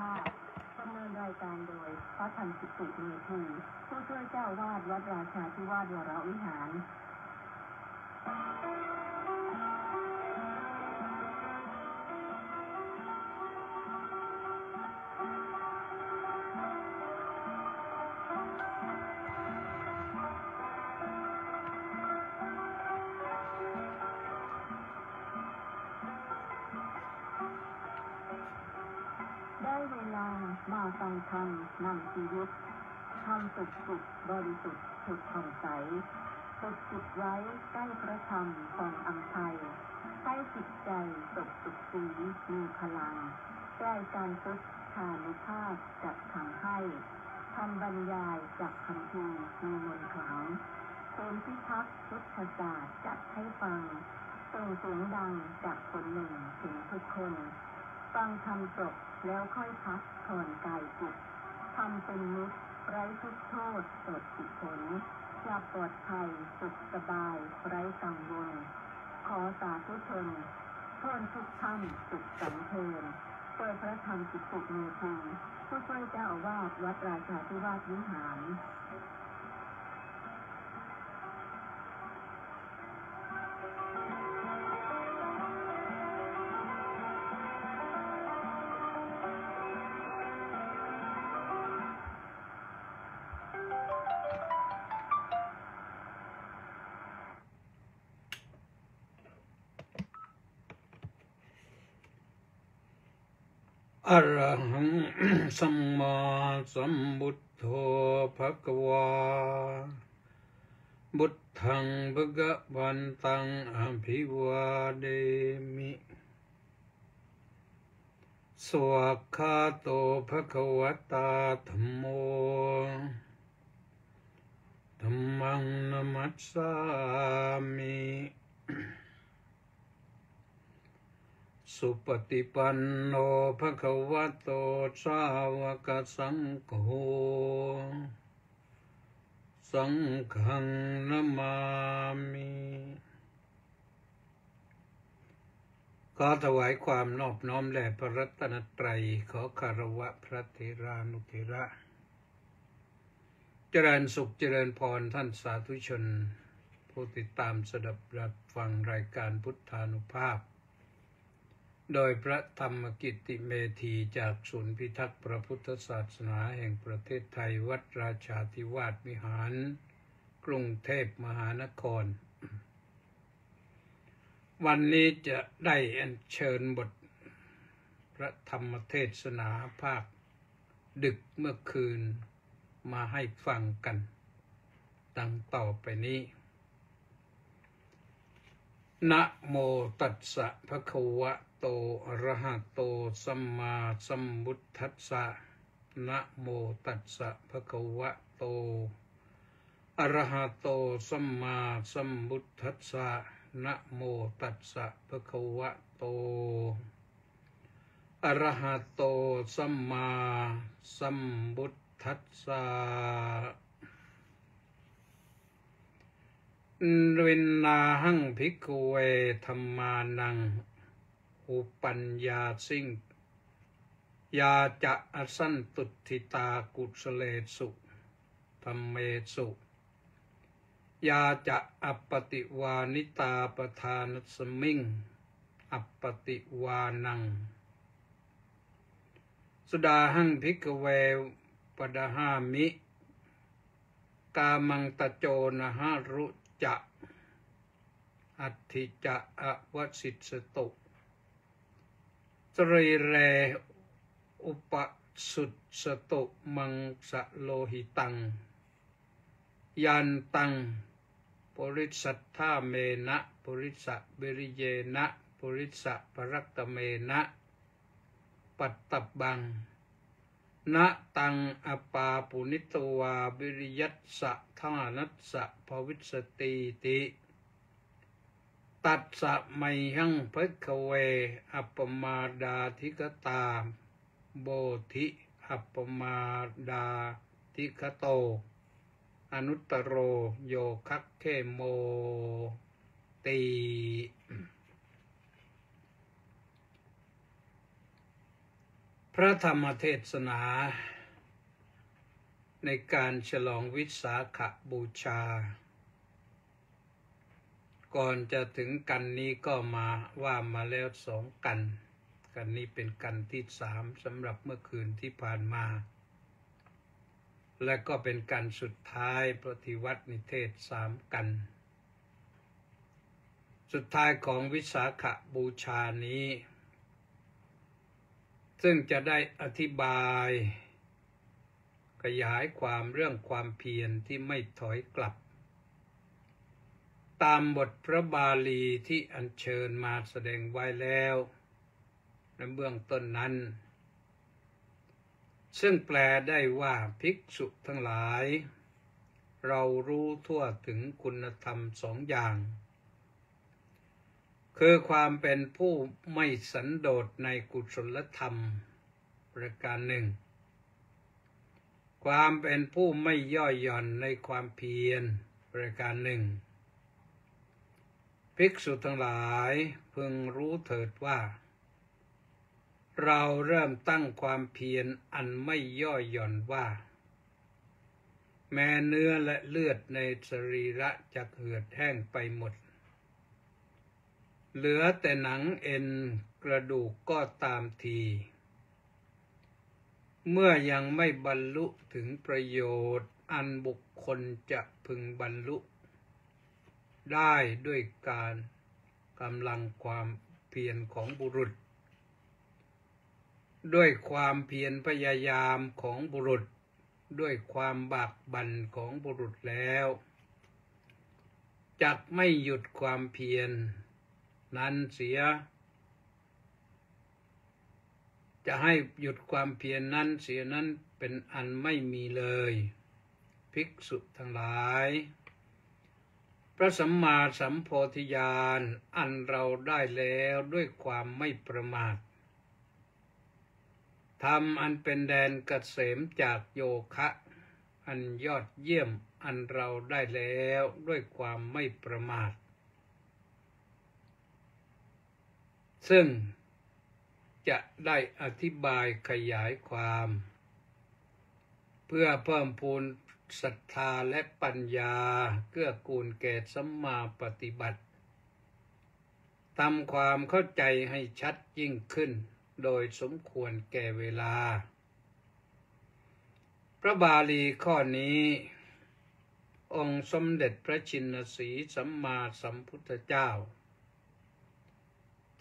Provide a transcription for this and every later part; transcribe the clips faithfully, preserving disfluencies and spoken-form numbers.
ภาพประเมินรายการโดยพระทันติสุเมธีผู้ช่วยเจ้าวาดวัดราชาธิวาสวรวิหารได้เวลามาฟังธรรมนำชีวิตธรรมสุดสุดบริสุทธิ์สุดผ่องใสสุดสุดไว้ใกล้พระธรรมทรงอัมภัยใกล้จิตใจสดสุดสีมีพลังใกล้การทดทานุภาพจัดทำให้คำบรรยายจากคำพูดมีมนต์ขลังเติมพิทักษ์พุทธศาสตร์จัดให้ฟังส่งเสียงดังจากคนหนึ่งถึงทุกคนฟังธรรมจบแล้วค่อยพักถอนกายจิตทำเป็นมุขไร้ทุกโทษสดสุขผลจะปลอดภัยสุขสบายไร้กังวลขอสาธุชนท่อนทุกท่านสุขสำเพ็ญโดยพระธรรมจิตตุเมธีผู้ช่วยเจ้าอาวาสวัดราชาธิวาสวิหารอรหังสัมมาสัมพุทโธภะคะวาพุทธังภะคะวันตังอะภิวาเทมิสวากขาโตภะคะวะตาธัมโมธัมมังนะมัสสามิสุปฏิปันโนภะคะวะโตสาวกสังโฆสังฆังนะมามิขอถวายความนอบน้อมแด่พระรัตนตรัยขอคารวะพระเถรานุเถระเจริญสุขเจริญพรท่านสาธุชนผู้ติดตามสดับรับฟังรายการพุทธานุภาพโดยพระธรรมกิตติเมธีจากศูนย์พิทักษ์พระพุทธศาสนาแห่งประเทศไทยวัดราชาธิวาสวิหารกรุงเทพมหานครวันนี้จะได้อัญเชิญบทพระธรรมเทศนาภาคดึกเมื่อคืนมาให้ฟังกันดังต่อไปนี้นะโมตัสสะภะคะวะโตอะระหะโตสัมมาสัมพุทธัสสะนะโมตัสสะภะคะวะโตอะระหะโตสัมมาสัมพุทธัสสะนะโมตัสสะภะคะวะโตอะระหะโตสัมมาสัมพุทธัสสะวินนาหังภิกขเวธัมมานังอุปัญญาสิงยาจะอสันตุทิตากุสเลสุธัมเมสุยาจะอัปปติวานิตาปทานสมิงอัปปติวานังสุดาหังภิกขเวปดหามิกามังตโจนะหารุจะอัตถิจะอวสิสตุตรีเรอุปสุตสตุมังสะโลหิตังยันตังปริสัทธาเมนะปริสะเบริเยนะปริสะปรักตเมนะปัตตบังนะตังอปาปุนิตวาวิริยัสสะทานัสสะภวิสติติตัสสะไมหังภิกขเวอัปปมาดาธิกตาโบธิอัปปมาดาธิกโตอนุตตโรโยคัคเขโมติพ พระธรรมเทศนาในการฉลองวิสาขบูชาก่อนจะถึงกันนี้ก็มาว่ามาแล้วสองกันกันนี้เป็นกันที่สามสำหรับเมื่อคืนที่ผ่านมาและก็เป็นกันสุดท้ายเพราะที่วัดนิเทศสามกันสุดท้ายของวิสาขบูชานี้ซึ่งจะได้อธิบายขยายความเรื่องความเพียรที่ไม่ถอยกลับตามบทพระบาลีที่อัญเชิญมาแสดงไว้แล้วในเบื้องต้นนั้นซึ่งแปลได้ว่าภิกษุทั้งหลายเรารู้ทั่วถึงคุณธรรมสองอย่างคือความเป็นผู้ไม่สันโดษในกุศลธรรมประการหนึ่งความเป็นผู้ไม่ย่อหย่อนในความเพียรประการหนึ่งภิกษุทั้งหลายพึงรู้เถิดว่าเราเริ่มตั้งความเพียรอันไม่ย่อหย่อนว่าแม้เนื้อและเลือดในสรีระจะเหือดแห้งไปหมดเหลือแต่หนังเอ็นกระดูกก็ตามทีเมื่อยังไม่บรรลุถึงประโยชน์อันบุคคลจะพึงบรรลุได้ด้วยการกำลังความเพียรของบุรุษด้วยความเพียรพยายามของบุรุษด้วยความบากบั่นของบุรุษแล้วจักไม่หยุดความเพียรนั้นเสียจะให้หยุดความเพียรนั้นเสียนั้นเป็นอันไม่มีเลยภิกษุทั้งหลายพระสัมมาสัมโพธิญาณอันเราได้แล้วด้วยความไม่ประมาทธรรมอันเป็นแดนเกษมจากโยคะอันยอดเยี่ยมอันเราได้แล้วด้วยความไม่ประมาทซึ่งจะได้อธิบายขยายความเพื่อเพิ่มพูนศรัทธาและปัญญาเกื้อกูลแก่สัมมาปฏิบัติทำความเข้าใจให้ชัดยิ่งขึ้นโดยสมควรแก่เวลาพระบาลีข้อนี้องค์สมเด็จพระชินสีห์สัมมาสัมพุทธเจ้า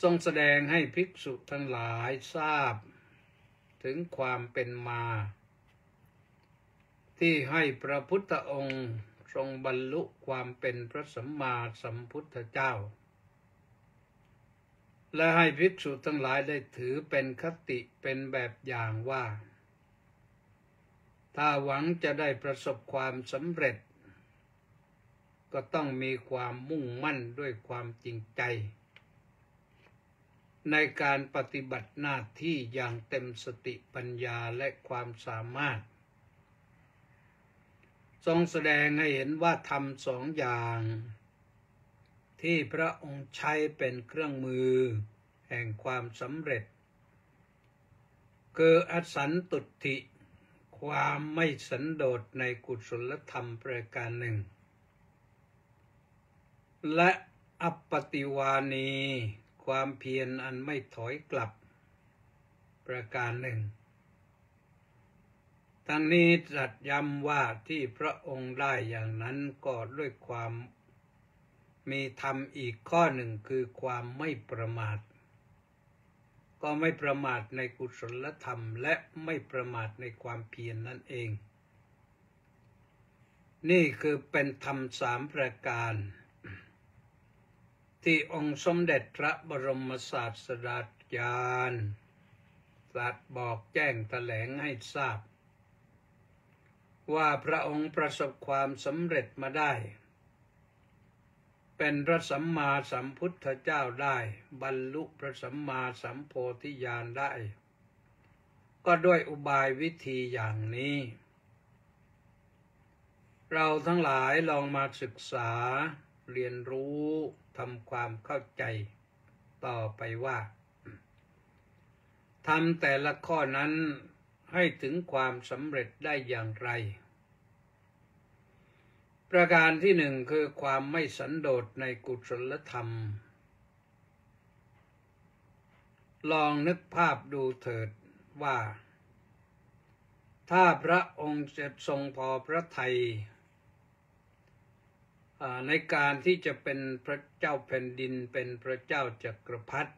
ทรงแสดงให้ภิกษุทั้งหลายทราบถึงความเป็นมาที่ให้พระพุทธองค์ทรงบรรลุความเป็นพระสัมมาสัมพุทธเจ้าและให้ภิกษุทั้งหลายได้ถือเป็นคติเป็นแบบอย่างว่าถ้าหวังจะได้ประสบความสำเร็จก็ต้องมีความมุ่งมั่นด้วยความจริงใจในการปฏิบัติหน้าที่อย่างเต็มสติปัญญาและความสามารถทรงแสดงให้เห็นว่าธรรมสองอย่างที่พระองค์ใช้เป็นเครื่องมือแห่งความสำเร็จคืออสันตุถิความไม่สันโดษในกุศลธรรมประการหนึ่งและอปฏิวานีความเพียรอันไม่ถอยกลับประการหนึ่งทั้งนี้ตรัสย้ำว่าที่พระองค์ได้อย่างนั้นก็ด้วยความมีธรรมอีกข้อหนึ่งคือความไม่ประมาทก็ไม่ประมาทในกุศลธรรมและไม่ประมาทในความเพียร น, นั่นเองนี่คือเป็นธรรมสามประการที่องค์สมเด็จพระบรมศาสดาจารย์ตรัสบอกแจ้งแถลงให้ทราบว่าพระองค์ประสบความสำเร็จมาได้เป็นพระสัมมาสัมพุทธเจ้าได้บรรลุพระสัมมาสัมโพธิญาณได้ก็ด้วยอุบายวิธีอย่างนี้เราทั้งหลายลองมาศึกษาเรียนรู้ทำความเข้าใจต่อไปว่า ทำแต่ละข้อนั้นให้ถึงความสำเร็จได้อย่างไรประการที่หนึ่งคือความไม่สันโดษในกุศลธรรมลองนึกภาพดูเถิดว่าถ้าพระองค์จะทรงพอพระทัยในการที่จะเป็นพระเจ้าแผ่นดินเป็นพระเจ้าจักรพรรดิ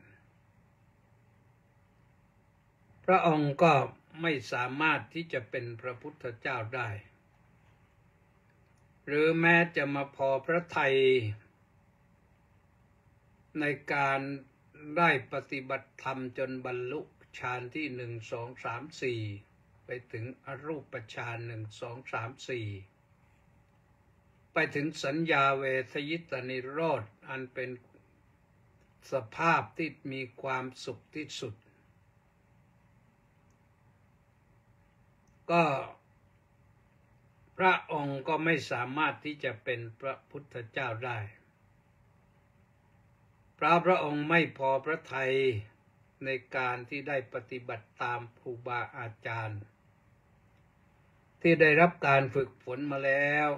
พระองค์ก็ไม่สามารถที่จะเป็นพระพุทธเจ้าได้หรือแม้จะมาพอพระทัยในการได้ปฏิบัติธรรมจนบรรลุฌานที่หนึ่งสองสามสี่ไปถึงอรูปฌานหนึ่งสองสามสี่ไปถึงสัญญาเวทยิตานิโรธอันเป็นสภาพที่มีความสุขที่สุดก็พระองค์ก็ไม่สามารถที่จะเป็นพระพุทธเจ้าได้เพราะพระองค์ไม่พอพระทัยในการที่ได้ปฏิบัติตามครูบาอาจารย์ที่ได้รับการฝึกฝนมาแล้ว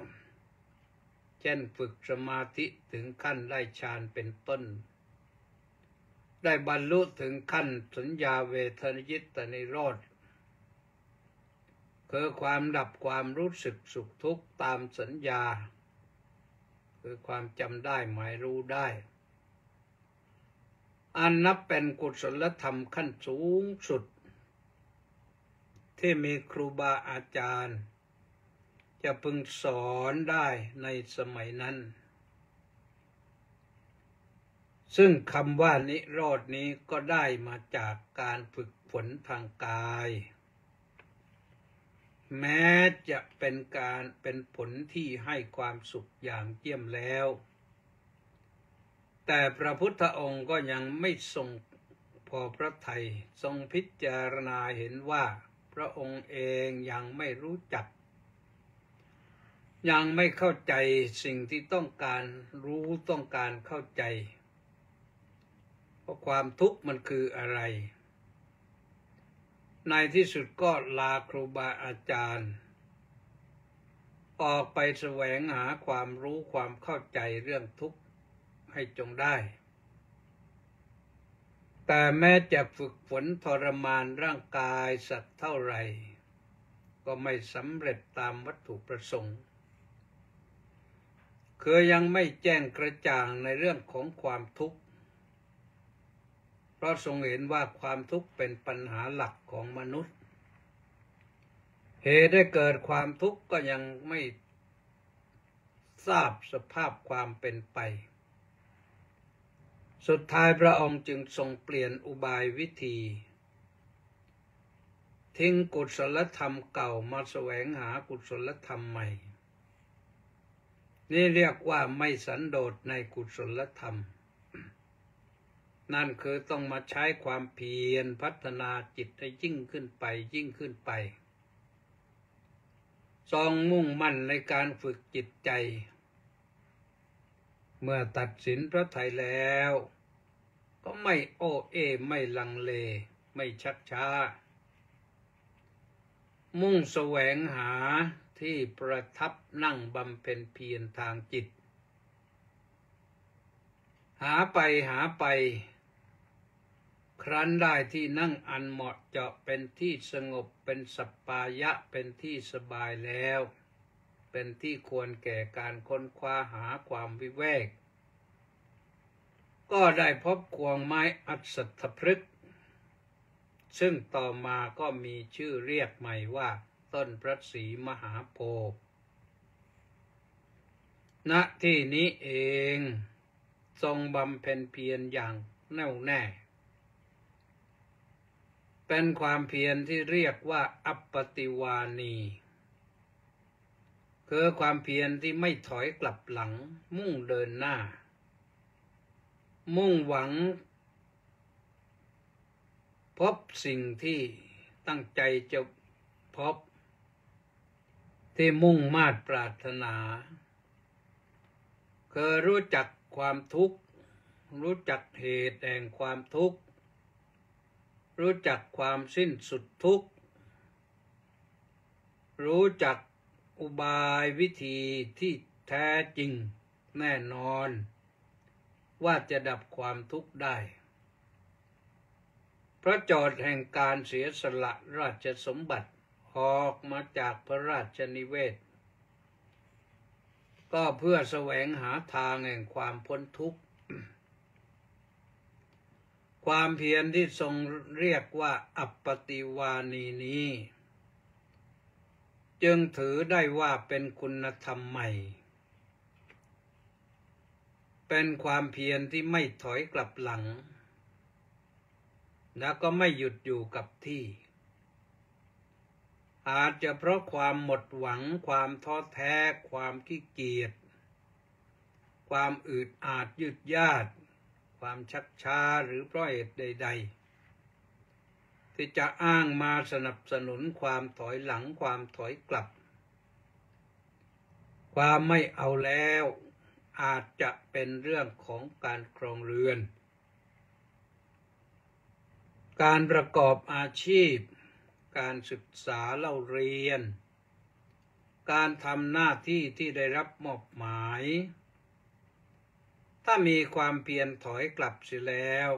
เช่นฝึกสมาธิถึงขั้นได้ฌานเป็นต้นได้บรรลุถึงขั้นสัญญาเวทยิตานิโรธคือความดับความรู้สึกสุขทุกข์ตามสัญญาคือความจำได้หมายรู้ได้อันนับเป็นกุศลธรรมขั้นสูงสุดที่มีครูบาอาจารย์จะพึงสอนได้ในสมัยนั้นซึ่งคำว่านิโรธนี้ก็ได้มาจากการฝึกฝนทางกายแม้จะเป็นการเป็นผลที่ให้ความสุขอย่างเยี่ยมแล้วแต่พระพุทธองค์ก็ยังไม่ทรงพอพระทัยทรงพิจารณาเห็นว่าพระองค์เองยังไม่รู้จักยังไม่เข้าใจสิ่งที่ต้องการรู้ต้องการเข้าใจเพราะความทุกข์มันคืออะไรในที่สุดก็ลาครูบาอาจารย์ออกไปแสวงหาความรู้ความเข้าใจเรื่องทุกข์ให้จงได้แต่แม้จะฝึกฝนทรมานร่างกายสักเท่าไหร่ก็ไม่สำเร็จตามวัตถุประสงค์คือยังไม่แจ้งกระจ่างในเรื่องของความทุกข์เพราะทรงเห็นว่าความทุกข์เป็นปัญหาหลักของมนุษย์เหตุได้เกิดความทุกข์ก็ยังไม่ทราบสภาพความเป็นไปสุดท้ายพระองค์จึงทรงเปลี่ยนอุบายวิธีทิ้งกุศลธรรมเก่ามาแสวงหากุศลธรรมใหม่นี่เรียกว่าไม่สันโดษในกุศลธรรมนั่นคือต้องมาใช้ความเพียรพัฒนาจิตให้ยิ่งขึ้นไปยิ่งขึ้นไปทรงมุ่งมั่นในการฝึกจิตใจเมื่อตัดสินพระทัยแล้วก็ไม่โอ้เอไม่ลังเลไม่ชักช้ามุ่งแสวงหาที่ประทับนั่งบำเพ็ญเพียรทางจิตหาไปหาไปครั้นได้ที่นั่งอันเหมาะเจาะเป็นที่สงบเป็นสัปปายะเป็นที่สบายแล้วเป็นที่ควรแก่การค้นคว้าหาความวิเวกก็ได้พบกวงไม้อัศถพฤกษ์ซึ่งต่อมาก็มีชื่อเรียกใหม่ว่าต้นพระศรีมหาโพธิ์ณที่นี้เองทรงบำเพ็ญเพียรอย่างแน่วแน่เป็นความเพียรที่เรียกว่าอัปปติวานีคือความเพียรที่ไม่ถอยกลับหลังมุ่งเดินหน้ามุ่งหวังพบสิ่งที่ตั้งใจจะพบที่มุ่งมาดปรารถนาคือรู้จักความทุกข์รู้จักเหตุแห่งความทุกข์ รู้จักความสิ้นสุดทุกข์รู้จักอุบายวิธีที่แท้จริงแน่นอนว่าจะดับความทุกข์ได้พระโจทย์แห่งการเสียสละราชสมบัติออกมาจากพระราชนิเวศก็เพื่อแสวงหาทางแห่งความพ้นทุกข์ ความเพียรที่ทรงเรียกว่าอัปปติวานีนี้จึงถือได้ว่าเป็นคุณธรรมใหม่เป็นความเพียรที่ไม่ถอยกลับหลังแล้วก็ไม่หยุดอยู่กับที่อาจจะเพราะความหมดหวังความท้อแท้ความขี้เกียจความอืดอาดยืดยาดความชักช้าหรือเพราะเหตุใดๆที่จะอ้างมาสนับสนุนความถอยหลังความถอยกลับความไม่เอาแล้วอาจจะเป็นเรื่องของการครองเรือนการประกอบอาชีพการศึกษาเล่าเรียนการทำหน้าที่ที่ได้รับมอบหมายถ้ามีความเพียรถอยกลับเสียแล้ว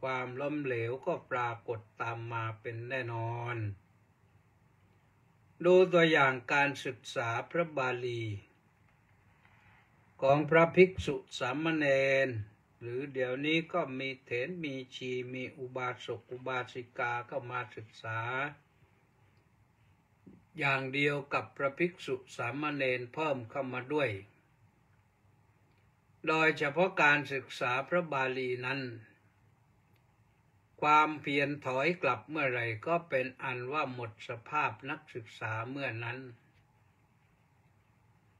ความล้มเหลวก็ปรากฏตามมาเป็นแน่นอนดูตัวอย่างการศึกษาพระบาลีของพระภิกษุสามเณรหรือเดี๋ยวนี้ก็มีเถรมีชีมีอุบาสกอุบาสิกาเข้ามาศึกษาอย่างเดียวกับพระภิกษุสามเณรเพิ่มเข้ามาด้วยโดยเฉพาะการศึกษาพระบาลีนั้นความเพียรถอยกลับเมื่อไหร่ก็เป็นอันว่าหมดสภาพนักศึกษาเมื่อนั้น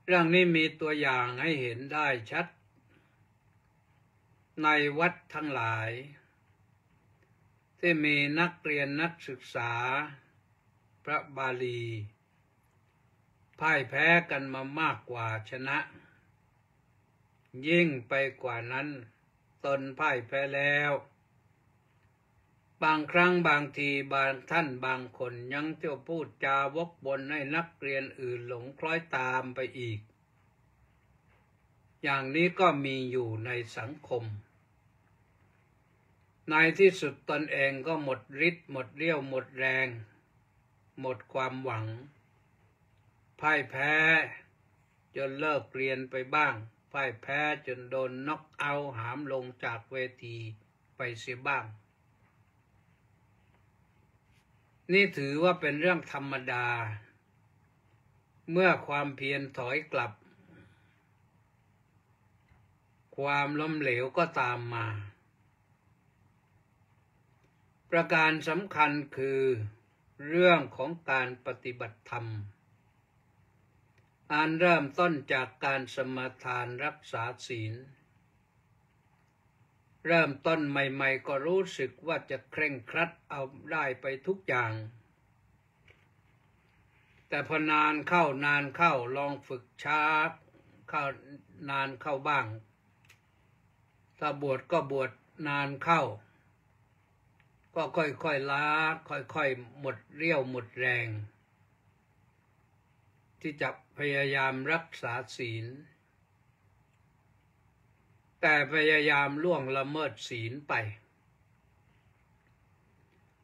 เรื่องนี้มีตัวอย่างให้เห็นได้ชัดในวัดทั้งหลายที่มีนักเรียนนักศึกษาพระบาลีพ่ายแพ้กันมามากกว่าชนะยิ่งไปกว่านั้นตนพ่ายแพ้แล้วบางครั้งบางทีบางท่านบางคนยังเที่ยวพูดจาวกวนให้นักเรียนอื่นหลงคล้อยตามไปอีกอย่างนี้ก็มีอยู่ในสังคมในที่สุดตนเองก็หมดฤทธิ์หมดเรี่ยวหมดแรงหมดความหวังพ่ายแพ้จนเลิกเรียนไปบ้างพ่ายแพ้จนโดนน็อกเอาหามลงจากเวทีไปเสียบ้างนี่ถือว่าเป็นเรื่องธรรมดาเมื่อความเพียรถอยกลับความล้มเหลวก็ตามมาประการสำคัญคือเรื่องของการปฏิบัติธรรมอันเริ่มต้นจากการสมาทานรักษาศีลเริ่มต้นใหม่ๆก็รู้สึกว่าจะเคร่งครัดเอาได้ไปทุกอย่างแต่พอนานเข้านานเข้าลองฝึกช้าเข้านานเข้าบ้างถ้าบวชก็บวชนานเข้าก็ค่อยๆล้าค่อยๆหมดเรี่ยวหมดแรงที่จะพยายามรักษาศีลแต่พยายามล่วงละเมิดศีลไป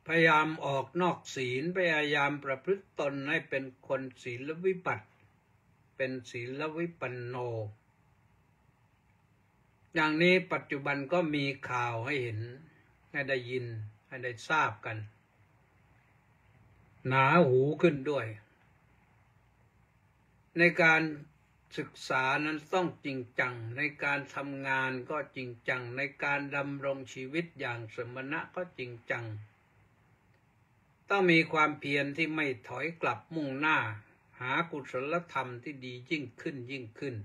พยายามออกนอกศีลพยายามประพฤติตนให้เป็นคนศีลวิบัติเป็นศีลวิปันโนอย่างนี้ปัจจุบันก็มีข่าวให้เห็นให้ได้ยินให้ได้ทราบกันหนาหูขึ้นด้วยในการศึกษานั้นต้องจริงจังในการทำงานก็จริงจังในการดำรงชีวิตอย่างสมณะก็จริงจังต้องมีความเพียรที่ไม่ถอยกลับมุ่งหน้าหากุศลธรรมที่ดียิ่งขึ้นยิ่งขึ้น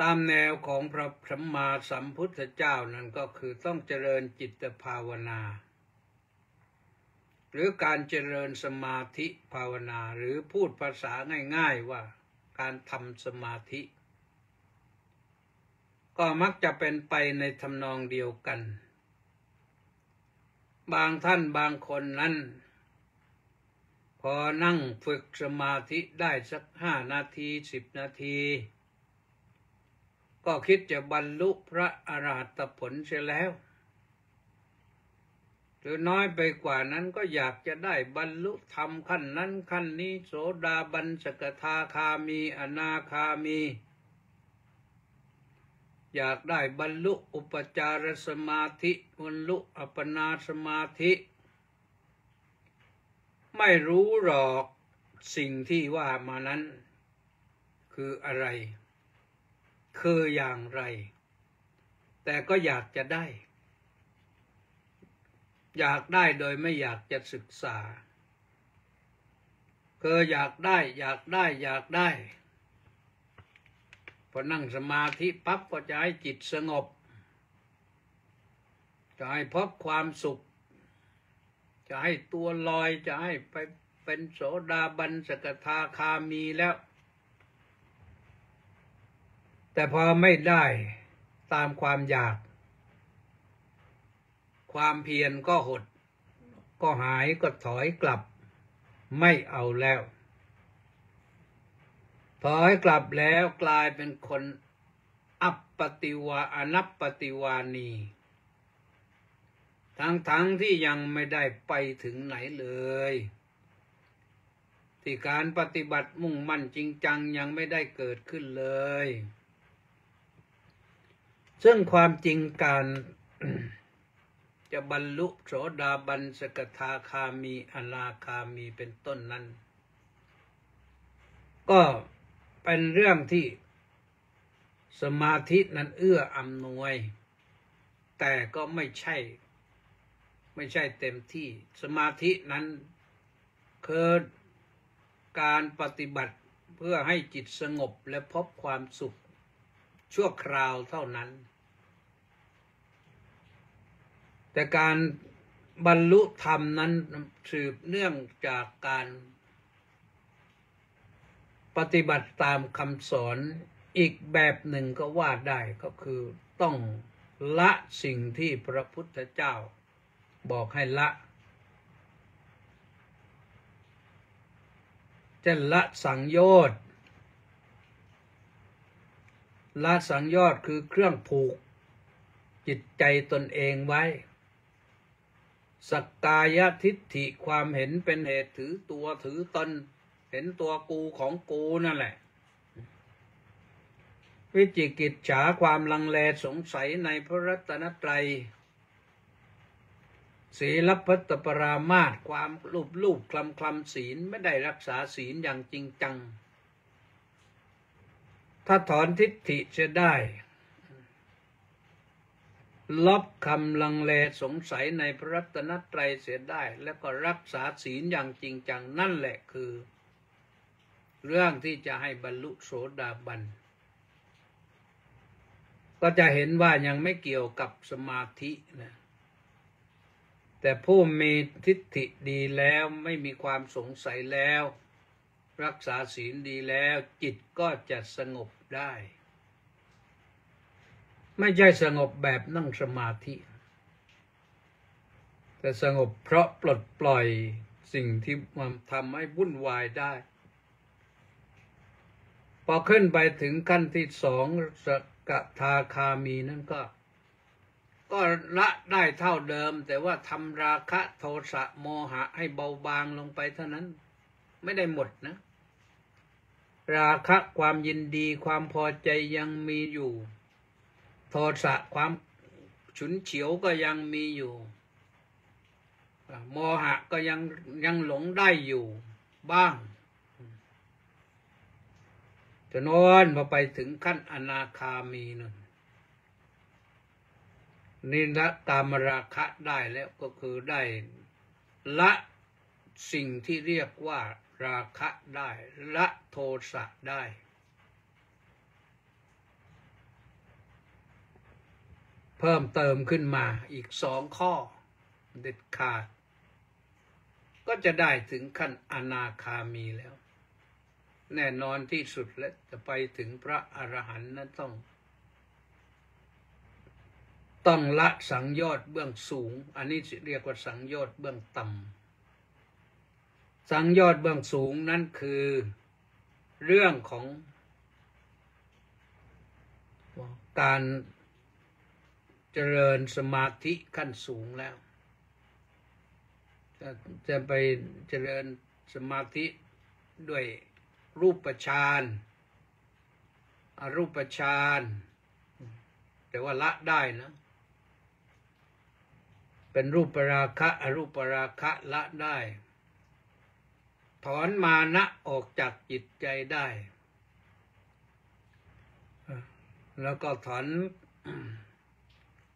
ตามแนวของพระสัมมาสัมพุทธเจ้านั้นก็คือต้องเจริญจิตภาวนาหรือการเจริญสมาธิภาวนาหรือพูดภาษาง่ายๆว่าการทำสมาธิก็มักจะเป็นไปในทำนองเดียวกัน บางท่านบางคนนั้นพอนั่งฝึกสมาธิได้สักห้านาทีสิบนาทีก็คิดจะบรรลุพระอรหัตผลเสียแล้วหรือน้อยไปกว่านั้นก็อยากจะได้บรรลุธรรมขั้นนั้นขั้นนี้โสดาบันสกทาคามีอนาคามีอยากได้บรรลุอุปจารสมาธิบรรลุอัปปนาสมาธิไม่รู้หรอกสิ่งที่ว่ามานั้นคืออะไรคืออย่างไรแต่ก็อยากจะได้อยากได้โดยไม่อยากจะศึกษาคืออยากได้อยากได้อยากได้พอนั่งสมาธิปั๊บก็จะให้จิตสงบจะให้พบความสุขจะให้ตัวลอยจะให้ไปเป็นโสดาบันสกทาคามีแล้วแต่พอไม่ได้ตามความอยากความเพียรก็หดก็หายก็ถอยกลับไม่เอาแล้วถอยกลับแล้วกลายเป็นคนอัปปติวาอนัปปติวานีทั้งทั้งที่ยังไม่ได้ไปถึงไหนเลยที่การปฏิบัติมุ่งมั่นจริงจังยังไม่ได้เกิดขึ้นเลยซึ่งความจริงการ จะบรรลุโสดาบันสกทาคามีอนาคามีเป็นต้นนั้นก็เป็นเรื่องที่สมาธินั้นเอื้ออำนวยแต่ก็ไม่ใช่ไม่ใช่เต็มที่สมาธินั้นคือการปฏิบัติเพื่อให้จิตสงบและพบความสุขชั่วคราวเท่านั้นแต่การบรรลุธรรมนั้นสืบเนื่องจากการปฏิบัติตามคำสอนอีกแบบหนึ่งก็ว่าได้ก็คือต้องละสิ่งที่พระพุทธเจ้าบอกให้ละเช่นละสังโยชน์ละสังโยชน์คือเครื่องผูกจิตใจตนเองไว้สักกายทิฏฐิความเห็นเป็นเหตุถือตัวถือตนเห็นตัวกูของกูนั่นแหละวิจิกิจฉาความลังเลสงสัยในพระรัตนตรัยศีลพัตตปรามาสความลูบลูบคลำคลำศีลไม่ได้รักษาศีลอย่างจริงจังถ้าถอนทิฏฐิจะได้ลบคำลังเลสงสัยในพระรัตนตรัยเสียได้แล้วก็รักษาศีลอย่างจริงจังนั่นแหละคือเรื่องที่จะให้บรรลุโสดาบันก็จะเห็นว่ายังไม่เกี่ยวกับสมาธินะแต่ผู้มีทิฏฐิดีแล้วไม่มีความสงสัยแล้วรักษาศีลดีแล้วจิตก็จะสงบได้ไม่ใช่สงบแบบนั่งสมาธิแต่สงบเพราะปลดปล่อยสิ่งที่มันทำให้วุ่นวายได้พอขึ้นไปถึงขั้นที่สองสกทาคามีนั่นก็ก็ละได้เท่าเดิมแต่ว่าทำราคะโทสะโมหะให้เบาบางลงไปเท่านั้นไม่ได้หมดนะราคะความยินดีความพอใจยังมีอยู่โทสะความฉุนเฉียวก็ยังมีอยู่โมหะก็ยังยังหลงได้อยู่บ้างจะนอนพอไปถึงขั้นอนาคามีนั่นนิรัตตามราคะได้แล้วก็คือได้ละสิ่งที่เรียกว่าราคะได้ละโทสะได้เพิ่มเติมขึ้นมาอีกสองข้อเด็ดขาดก็จะได้ถึงขั้นอนาคามีแล้วแน่นอนที่สุดและจะไปถึงพระอรหันต์นั้นต้อง ต้องละสังโยชน์เบื้องสูงอันนี้เรียกว่าสังโยชน์เบื้องต่ำสังโยชน์เบื้องสูงนั่นคือเรื่องของการเจริญสมาธิขั้นสูงแล้วจะไปเจริญสมาธิด้วยรูปฌานอรูปฌานแต่ว่าละได้นะเป็นรูปราคะอรูปราคะละได้ถอนมานะออกจากจิตใจได้แล้วก็ถอน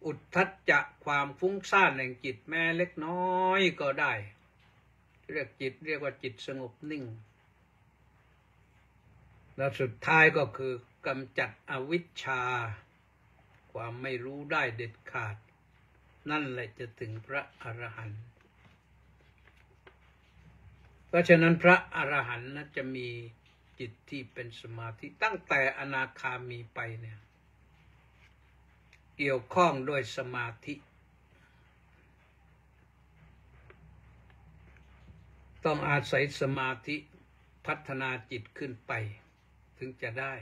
อุทธัจจะความฟุ้งซ่านแห่งจิตแม้เล็กน้อยก็ได้เรียกจิตเรียกว่าจิตสงบนิ่งและสุดท้ายก็คือกำจัดอวิชชาความไม่รู้ได้เด็ดขาดนั่นแหละจะถึงพระอรหันต์เพราะฉะนั้นพระอรหันต์นั้นจะมีจิตที่เป็นสมาธิตั้งแต่อนาคามีไปเนี่ยเกี่ยวข้องด้วยสมาธิต้องอาศัยสมาธิพัฒนาจิตขึ้นไปถึงจะได้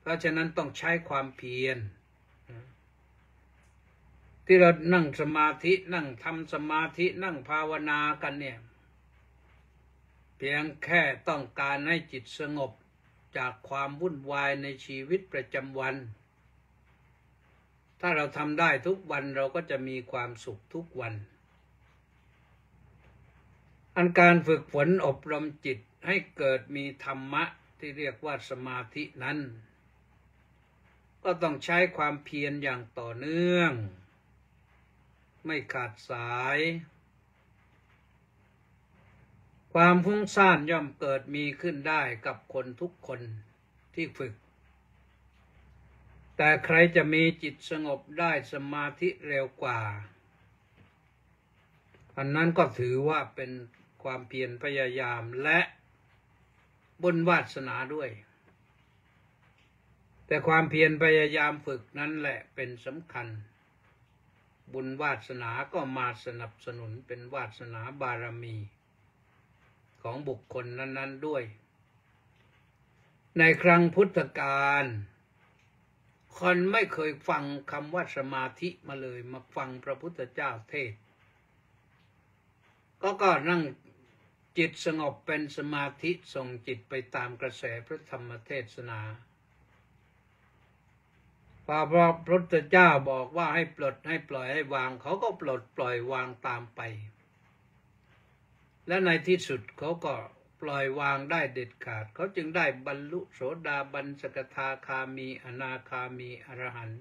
เพราะฉะนั้นต้องใช้ความเพียรที่เรานั่งสมาธินั่งทำสมาธินั่งภาวนากันเนี่ยเพียงแค่ต้องการให้จิตสงบจากความวุ่นวายในชีวิตประจำวันถ้าเราทำได้ทุกวันเราก็จะมีความสุขทุกวันอันการฝึกฝนอบรมจิตให้เกิดมีธรรมะที่เรียกว่าสมาธินั้นก็ต้องใช้ความเพียรอย่างต่อเนื่องไม่ขาดสายความฟุ้งซ่านย่อมเกิดมีขึ้นได้กับคนทุกคนที่ฝึกแต่ใครจะมีจิตสงบได้สมาธิเร็วกว่าอันนั้นก็ถือว่าเป็นความเพียรพยายามและบุญวาสนาด้วยแต่ความเพียรพยายามฝึกนั้นแหละเป็นสำคัญบุญวาสนาก็มาสนับสนุนเป็นวาสนาบารมีของบุคคลนั้นๆด้วยในครั้งพุทธกาลคนไม่เคยฟังคำว่าสมาธิมาเลยมาฟังพระพุทธเจ้าเทศน์ก็ก็นั่งจิตสงบเป็นสมาธิส่งจิตไปตามกระแสพระธรรมเทศนาพระพุทธเจ้าบอกว่าให้ปลดให้ปล่อยให้วางเขาก็ปลดปล่อยวางตามไปและในที่สุดเขาก็ปล่อยวางได้เด็ดขาดเขาจึงได้บรรลุโสดาบันสกทาคามีอนาคามีอรหันต์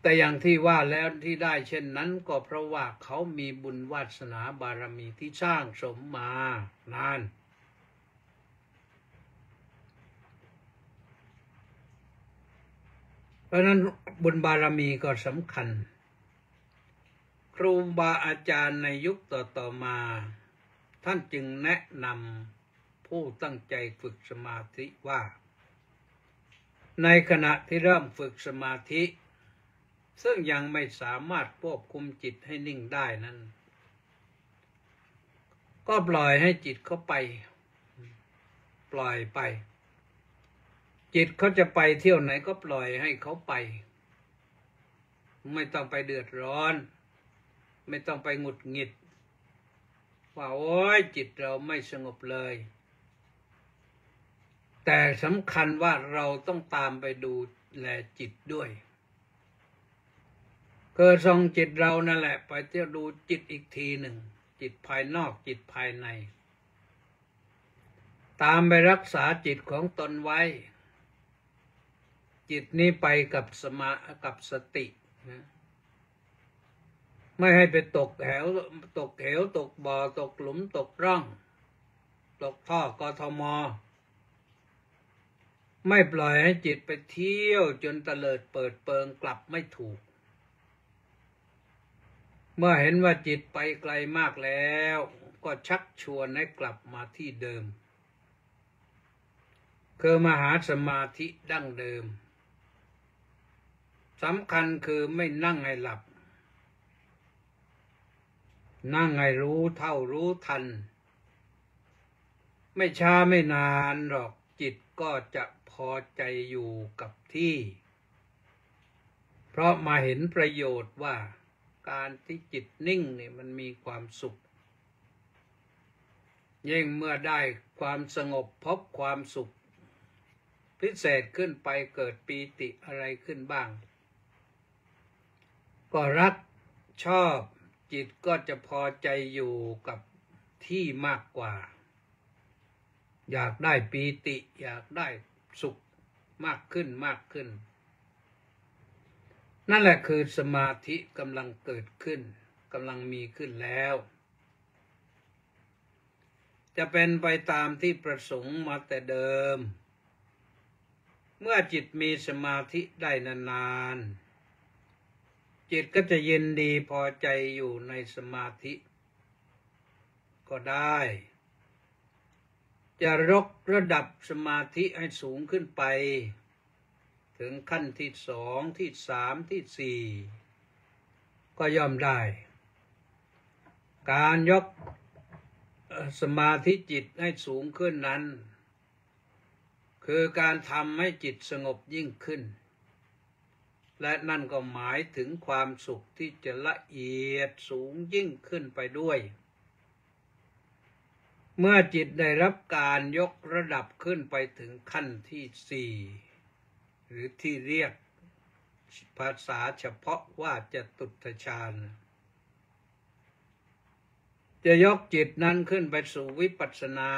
แต่อย่างที่ว่าแล้วที่ได้เช่นนั้นก็เพราะว่าเขามีบุญวาสนาบารมีที่สร้างสมมานานเพราะนั้นบุญบารมีก็สำคัญครูบาอาจารย์ในยุคต่อๆมาท่านจึงแนะนำผู้ตั้งใจฝึกสมาธิว่าในขณะที่เริ่มฝึกสมาธิซึ่งยังไม่สามารถควบคุมจิตให้นิ่งได้นั้นก็ปล่อยให้จิตเขาไปปล่อยไปจิตเขาจะไปเที่ยวไหนก็ปล่อยให้เขาไปไม่ต้องไปเดือดร้อนไม่ต้องไปหงุดหงิดว่าโอ๊ยจิตเราไม่สงบเลยแต่สำคัญว่าเราต้องตามไปดูแลจิตด้วยเกิดส่งจิตเรานั่นแหละไปเที่ยวดูจิตอีกทีหนึ่งจิตภายนอกจิตภายในตามไปรักษาจิตของตนไว้จิตนี้ไปกับสมากับสตินะไม่ให้ไปตกแถวตกเหวตกบ่อตกหลุมตกร่องตกท่อกทมไม่ปล่อยให้จิตไปเที่ยวจนตะเลิดเปิดเปิงกลับไม่ถูกเมื่อเห็นว่าจิตไปไกลมากแล้วก็ชักชวนให้กลับมาที่เดิมคือมาหาสมาธิดั้งเดิม สำคัญคือไม่นั่งให้หลับนั่งให้รู้เท่ารู้ทันไม่ช้าไม่นานหรอกจิตก็จะพอใจอยู่กับที่เพราะมาเห็นประโยชน์ว่าการที่จิตนิ่งนี่มันมีความสุขยิ่งเมื่อได้ความสงบพบความสุขพิเศษขึ้นไปเกิดปีติอะไรขึ้นบ้างก็รักชอบจิตก็จะพอใจอยู่กับที่มากกว่าอยากได้ปีติอยากได้สุขมากขึ้นมากขึ้นนั่นแหละคือสมาธิกำลังเกิดขึ้นกำลังมีขึ้นแล้วจะเป็นไปตามที่ประสงค์มาแต่เดิมเมื่อจิตมีสมาธิได้นานๆจิตก็จะยินดีพอใจอยู่ในสมาธิก็ได้จะยกระดับสมาธิให้สูงขึ้นไปถึงขั้นที่สองที่สามที่สี่ก็ย่อมได้การยกสมาธิจิตให้สูงขึ้นนั้นคือการทำให้จิตสงบยิ่งขึ้นและนั่นก็หมายถึงความสุขที่จะละเอียดสูงยิ่งขึ้นไปด้วยเมื่อจิตได้รับการยกระดับขึ้นไปถึงขั้นที่สี่หรือที่เรียกภาษาเฉพาะว่าจตุตถฌานจะยกจิตนั้นขึ้นไปสู่วิปัสสนา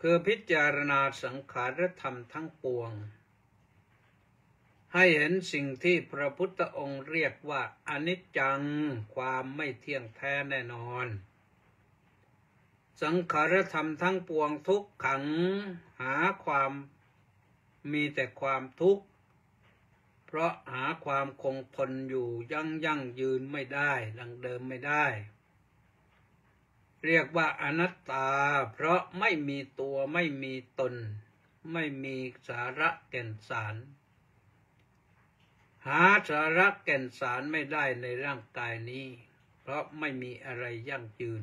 คือพิจารณาสังขารธรรมทั้งปวงให้เห็นสิ่งที่พระพุทธองค์เรียกว่าอนิจจังความไม่เที่ยงแท้แน่นอนสังขารธรรมทั้งปวงทุกขังหาความมีแต่ความทุกข์เพราะหาความคงทนอยู่ยั่งยั่งยืนไม่ได้ดังเดิมไม่ได้เรียกว่าอนัตตาเพราะไม่มีตัวไม่มีตนไม่มีสาระแก่นสารหาสาระแก่นสารไม่ได้ในร่างกายนี้เพราะไม่มีอะไรยั่งยืน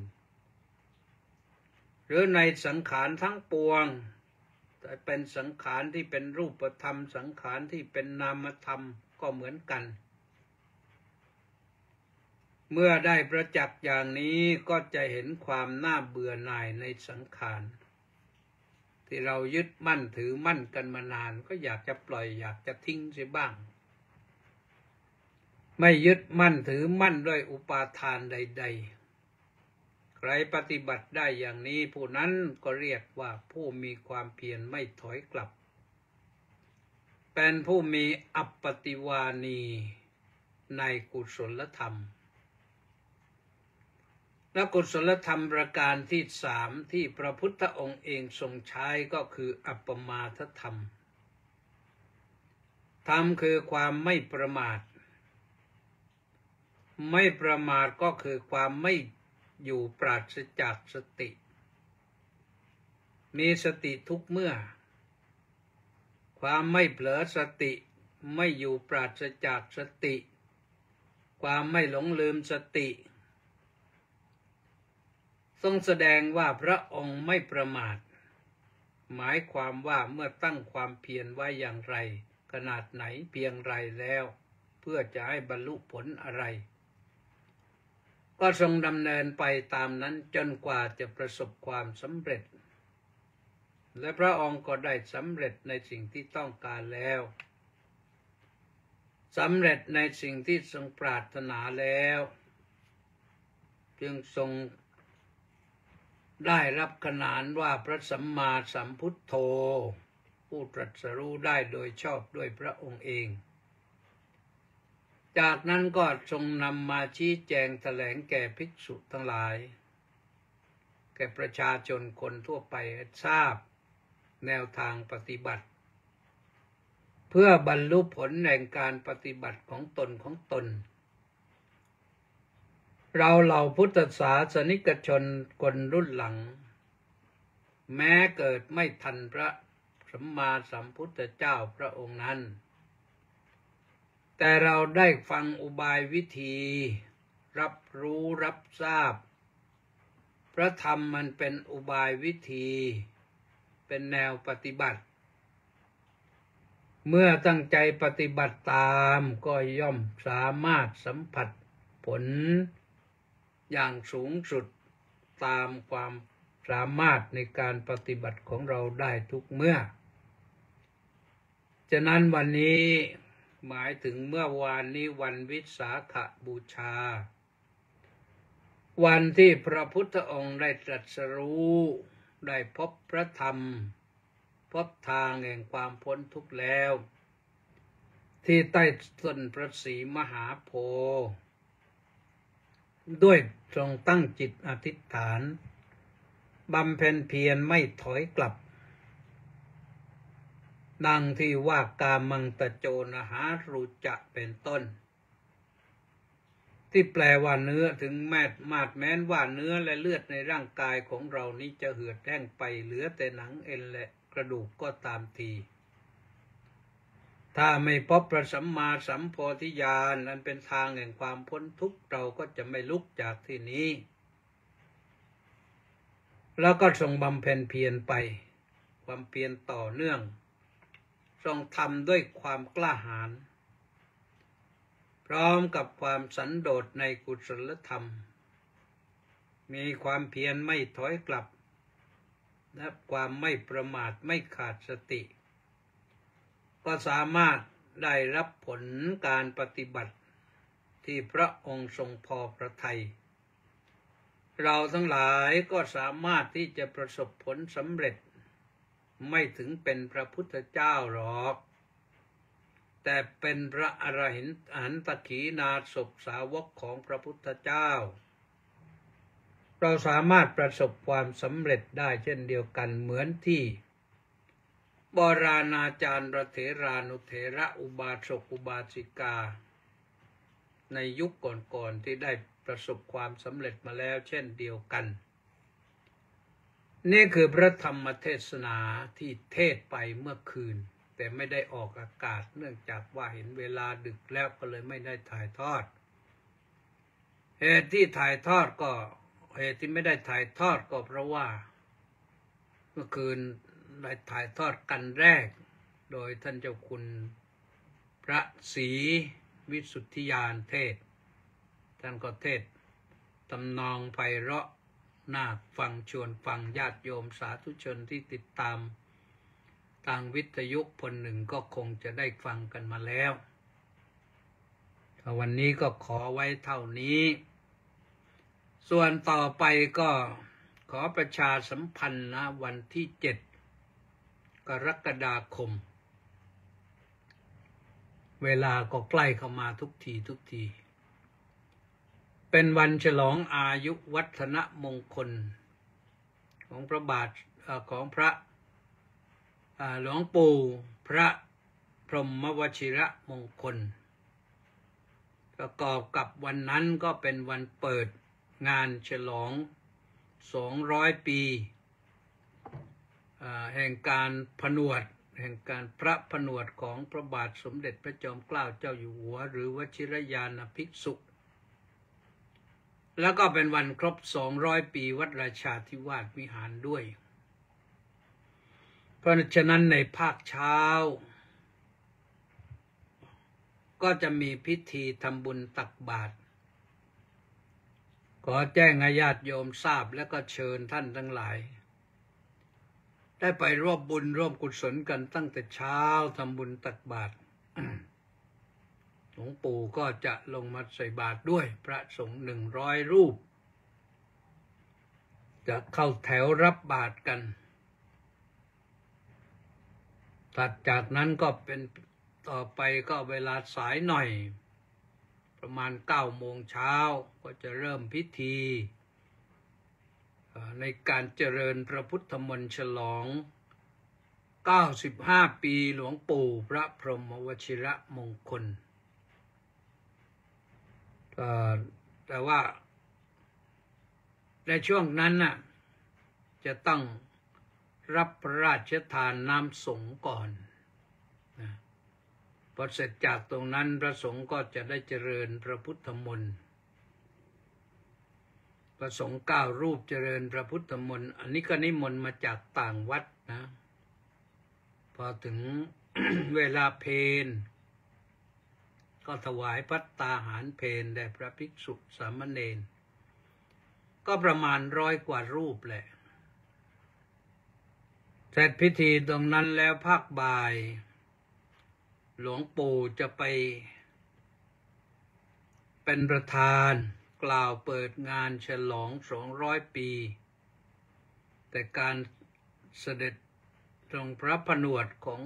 หรือในสังขารทั้งปวงแต่เป็นสังขารที่เป็นรูปธรรมสังขารที่เป็นนามธรรมก็เหมือนกันเมื่อได้ประจักษ์อย่างนี้ก็จะเห็นความน่าเบื่อหน่ายในสังขารที่เรายึดมั่นถือมั่นกันมานานก็อยากจะปล่อยอยากจะทิ้งเสียบ้างไม่ยึดมั่นถือมั่นด้วยอุปาทานใดๆใครปฏิบัติได้อย่างนี้ผู้นั้นก็เรียกว่าผู้มีความเพียรไม่ถอยกลับเป็นผู้มีอัปปติวานีในกุศลธรรมและกุศลธรรมประการที่สามที่พระพุทธองค์เองทรงใช้ก็คืออัปปมาทธรรมธรรมคือความไม่ประมาทไม่ประมาทก็คือความไม่อยู่ปราศจากสติมีสติทุกเมื่อความไม่เผลอสติไม่อยู่ปราศจากสติความไม่หลงลืมสติทรงแสดงว่าพระองค์ไม่ประมาทหมายความว่าเมื่อตั้งความเพียรไว้อย่างไรขนาดไหนเพียงไรแล้วเพื่อจะให้บรรลุผลอะไรก็ทรงดำเนินไปตามนั้นจนกว่าจะประสบความสำเร็จและพระองค์ก็ได้สำเร็จในสิ่งที่ต้องการแล้วสำเร็จในสิ่งที่ทรงปรารถนาแล้วจึงทรงได้รับขนานว่าพระสัมมาสัมพุทโธผู้ตรัสรู้ได้โดยชอบด้วยพระองค์เองจากนั้นก็ทรงนำมาชี้แจงแถลงแก่ภิกษุทั้งหลายแก่ประชาชนคนทั่วไปทราบแนวทางปฏิบัติเพื่อบรรลุผลแห่งการปฏิบัติของตนของตนเราเหล่าพุทธศาสนิกชนคนรุ่นหลังแม้เกิดไม่ทันพระสัมมาสัมพุทธเจ้าพระองค์นั้น แต่เราได้ฟังอุบายวิธีรับรู้รับทราบพระธรรมมันเป็นอุบายวิธีเป็นแนวปฏิบัติเมื่อตั้งใจปฏิบัติตามก็ย่อมสามารถสัมผัสผลอย่างสูงสุดตามความสามารถในการปฏิบัติของเราได้ทุกเมื่อฉะนั้นวันนี้หมายถึงเมื่อวานนี้วันวิสาขบูชาวันที่พระพุทธองค์ได้ตรัสรู้ได้พบพระธรรมพบทางแห่งความพ้นทุกข์แล้วที่ใต้ต้นพระศรีมหาโพธิ์ด้วยทรงตั้งจิตอธิษฐานบำเพ็ญเพียรไม่ถอยกลับดังที่ว่ากามังตโจนะหารุจะเป็นต้นที่แปลว่าเนื้อถึงแม้มาดแม้นว่าเนื้อและเลือดในร่างกายของเรานี้จะเหือดแห้งไปเหลือแต่หนังเอ็นและกระดูกก็ตามทีถ้าไม่พบพระสัมมาสัมโพธิญาณนั้นเป็นทางแห่งความพ้นทุกข์เราก็จะไม่ลุกจากที่นี้แล้วก็ทรงบำเพ็ญเพียรไปความเพียรต่อเนื่องทรงทำด้วยความกล้าหาญพร้อมกับความสันโดษในกุศลธรรมมีความเพียรไม่ถอยกลับและความไม่ประมาทไม่ขาดสติก็สามารถได้รับผลการปฏิบัติที่พระองค์ทรงพอพระทัยเราทั้งหลายก็สามารถที่จะประสบผลสำเร็จไม่ถึงเป็นพระพุทธเจ้าหรอกแต่เป็นพระอรหันต์อหันตขีนาศพสาวกของพระพุทธเจ้าเราสามารถประสบความสำเร็จได้เช่นเดียวกันเหมือนที่โบราณอาจารย์พระเถรานุเถระอุบาสกอุบาสิกาในยุคก่อนๆที่ได้ประสบความสำเร็จมาแล้วเช่นเดียวกันนี่คือพระธรรมเทศนาที่เทศไปเมื่อคืนแต่ไม่ได้ออกอากาศเนื่องจากว่าเห็นเวลาดึกแล้วก็เลยไม่ได้ถ่ายทอดเหตุที่ถ่ายทอดก็เหตุที่ไม่ได้ถ่ายทอดก็เพราะว่าเมื่อคืนได้ถ่ายทอดกันแรกโดยท่านเจ้าคุณพระศรีวิสุทธิยานเทศท่านก็เทศตำนองไพเราะน่าฟังชวนฟังญาติโยมสาธุชนที่ติดตามทางวิทยุพลหนึ่งก็คงจะได้ฟังกันมาแล้ววันนี้ก็ขอไว้เท่านี้ส่วนต่อไปก็ขอประชาสัมพันธ์นะวันที่เจ็ดกรกฎาคมเวลาก็ใกล้เข้ามาทุกทีทุกทีเป็นวันฉลองอายุวัฒนมงคลของพระบาทของพระหลวงปู่พระพรหมวชิระมงคลประกอบกับวันนั้นก็เป็นวันเปิดงานฉลองสองร้อยปีแห่งการผนวดแห่งการพระผนวดของพระบาทสมเด็จพระจอมเกล้าเจ้าอยู่หัวหรือวชิรญาณภิกษุแล้วก็เป็นวันครบสองร้อยปีวัดราชาธิวาสวิหารด้วยเพราะฉะนั้นในภาคเช้าก็จะมีพิธีทำบุญตักบาตรขอแจ้งญาติโยมทราบและก็เชิญท่านทั้งหลายได้ไปร่วมบุญร่วมกุศลกันตั้งแต่เช้าทำบุญตักบาตร หลวงปู่ก็จะลงมาใส่บาตรด้วยพระสงฆ์หนึ่งร้อยรูปจะเข้าแถวรับบาตรกันถัดจากนั้นก็เป็นต่อไปก็เวลาสายหน่อยประมาณเก้าโมงเช้าก็จะเริ่มพิธีในการเจริญพระพุทธมนต์ฉลองเก้าสิบห้าปีหลวงปู่พระพรหมวชิระมงคลแต่ว่าในช่วงนั้นน่ะจะต้องรับพระราชทานน้ำสงฆ์ก่อน พอเสร็จจากตรงนั้นพระสงฆ์ก็จะได้เจริญพระพุทธมนต์พระสงฆ์เก้ารูปเจริญพระพุทธมนต์อันนี้ก็นิมนต์มาจากต่างวัดนะพอถึง เวลาเพลก็ถวายภัตตาหารเพลแด่พระภิกษุสามเณรก็ประมาณร้อยกว่ารูปแหละเสร็จพิธีตรงนั้นแล้วภาคบ่ายหลวงปู่จะไปเป็นประธานกล่าวเปิดงานฉลองสองร้อยปีแต่การเสด็จตรงพระผนวดของ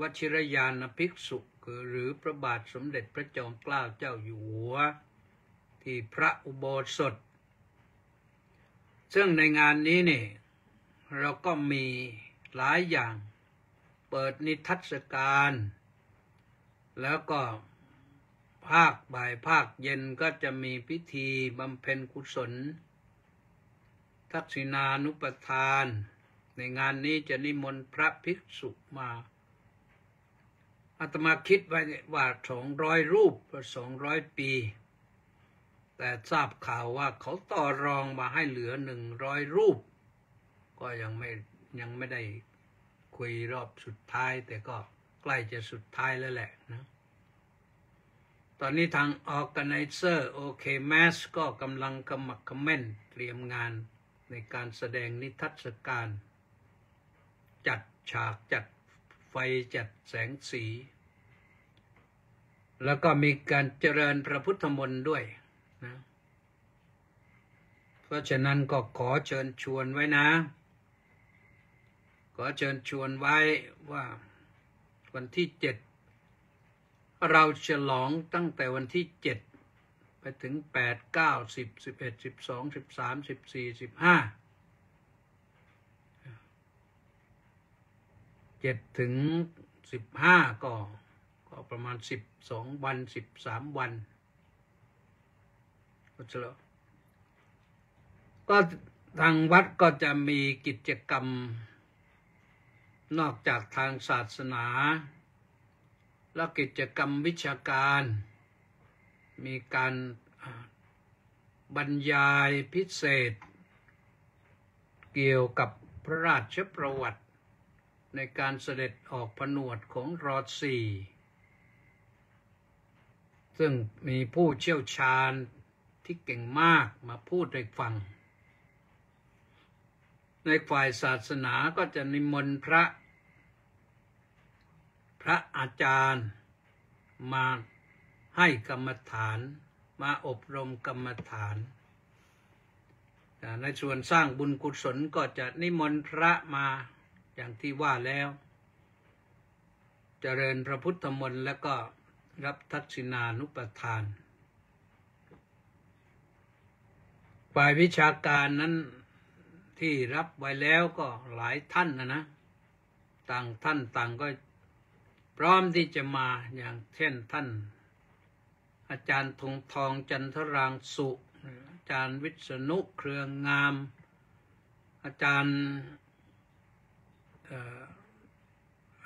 วชิรญาณภิกษุหรือพระบาทสมเด็จพระจอมเกล้าเจ้าอยู่หัวที่พระอุโบสถซึ่งในงานนี้นี่เราก็มีหลายอย่างเปิดนิทรรศการแล้วก็ภาคบ่ายภาคเย็นก็จะมีพิธีบำเพ็ญกุศลทักษิณานุปทานในงานนี้จะนิมนต์พระภิกษุมาอาตมาคิดไว้ว่าสองร้อยรูปสองร้อยปีแต่ทราบข่าวว่าเขาต่อรองมาให้เหลือหนึ่งร้อยรูปก็ยังไม่ยังไม่ได้คุยรอบสุดท้ายแต่ก็ใกล้จะสุดท้ายแล้วแหละนะตอนนี้ทาง Organizer โอ เค Mass ก็กำลังกำมักกำเม่นเตรียมงานในการแสดงนิทรรศการจัดฉากจัดไฟจัดแสงสีแล้วก็มีการเจริญพระพุทธมนต์ด้วยนะเพราะฉะนั้นก็ขอเชิญชวนไว้นะขอเชิญชวนไว้ว่าวันที่เจ็ดเราฉลองตั้งแต่วันที่เจ็ดไปถึงแปดเก้าสิบสิบเอ็ดสิบสองสิบสามสิบสี่สิบห้าเจ็ดถึงสิบห้าก็ก็ประมาณสิบสองวันสิบสามวันก็จะแล้วก็ทางวัดก็จะมีกิจกรรมนอกจากทางศาสนาและกิจกรรมวิชาการมีการบรรยายพิเศษเกี่ยวกับพระราชประวัติในการเสด็จออกผนวดของรอสี่ซึ่งมีผู้เชี่ยวชาญที่เก่งมากมาพูดให้ฟังในฝ่ายศาสนาก็จะนิมนต์พระพระอาจารย์มาให้กรรมฐานมาอบรมกรรมฐานในส่วนสร้างบุญกุศลก็จะนิมนต์พระมาอย่างที่ว่าแล้วเจริญพระพุทธมนต์แล้วก็รับทักษิณานุปทานฝ่ายวิชาการนั้นที่รับไว้แล้วก็หลายท่านนะนะต่างท่านต่างก็พร้อมที่จะมาอย่างเช่นท่านอาจารย์ธงทองจันทรางสุอาจารย์วิษณุเครืองามอาจารย์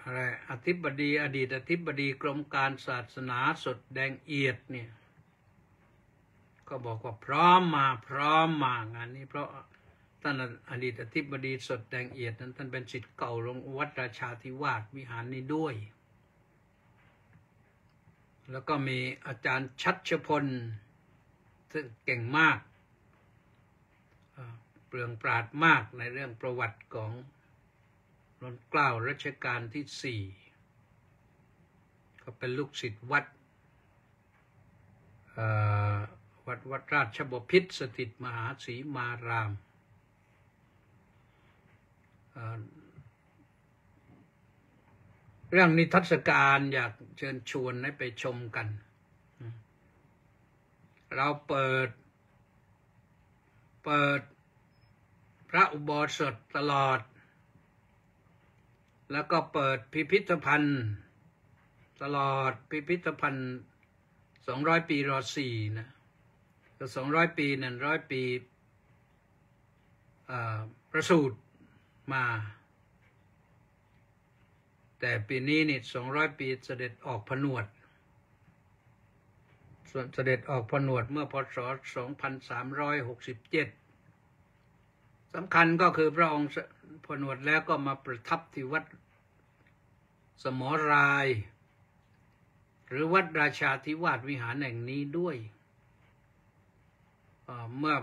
อะไรอธิบดีอดีตอธิบดีกรมการศาสนาสดแดงเอียดเนี่ยก็บอกว่าพร้อมมาพร้อมมางานนี้เพราะท่านอดีตอธิบดีสดแดงเอียดนั้นท่านเป็นศิษย์เก่าหลวงวัดราชาธิวาสวิหารนี้ด้วยแล้วก็มีอาจารย์ชัชพลซึ่งเก่งมากเปลืองปราดมากในเรื่องประวัติของรัชกาลรัชกาลที่สี่ก็เป็นลูกศิษย์วัดวัดวัดราชบพิตรสถิตมหาสีมารามเรื่องนิทรรศการอยากเชิญชวนให้ไปชมกันเราเปิดเปิดพระอุโบสถตลอดแล้วก็เปิดพิพิธภัณฑ์ตลอดพิพิธภัณฑ์สองร้อยปีรอสี่นะแต่สองร้อยปีนั่นร้อยปีประสูติมา แต่ปีนี้นี่สองร้อยปีเสด็จออกผนวดเสด็จออกผนวดเมื่อพศสองพันสามร้อยหกสิบเจ็ดสำคัญก็คือพระองค์ผนวดแล้วก็มาประทับที่วัดสมรายหรือวัดราชาธิวาสวิหารแห่งนี้ด้วยเมื่อ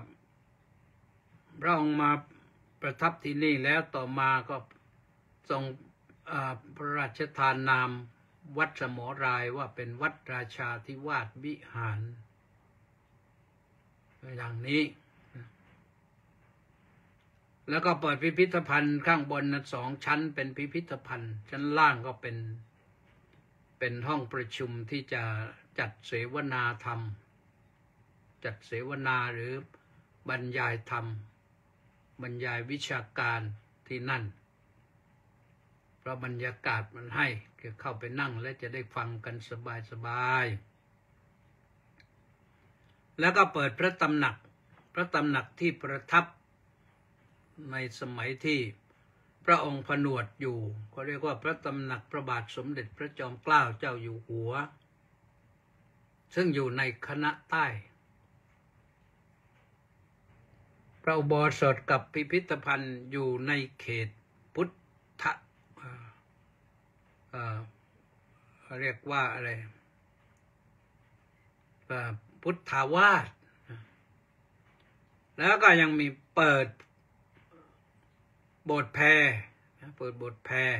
พระองค์มาประทับที่นี่แล้วต่อมาก็ทรงพระราชทานนามวัดสมรายว่าเป็นวัดราชาธิวาสวิหารอย่างนี้แล้วก็เปิดพิพิธภัณฑ์ข้างบนนั้นสองชั้นเป็นพิพิธภัณฑ์ชั้นล่างก็เป็นเป็นห้องประชุมที่จะจัดเสวนาธรรมจัดเสวนาหรือบรรยายธรรมบรรยายวิชาการที่นั่นเพราะบรรยากาศมันให้เข้าไปนั่งและจะได้ฟังกันสบายสบายแล้วก็เปิดพระตำหนักพระตำหนักที่ประทับในสมัยที่พระองค์ผนวดอยู่เขาเรียกว่าพระตำหนักพระบาทสมเด็จพระจอมเกล้าเจ้าอยู่หัวซึ่งอยู่ในคณะใต้พระอุโบสถกับพิพิธภัณฑ์อยู่ในเขตพุทธเอ่อเรียกว่าอะไรพุทธาวาสแล้วก็ยังมีเปิดโบสถ์แพรเปิดโบสถ์แพร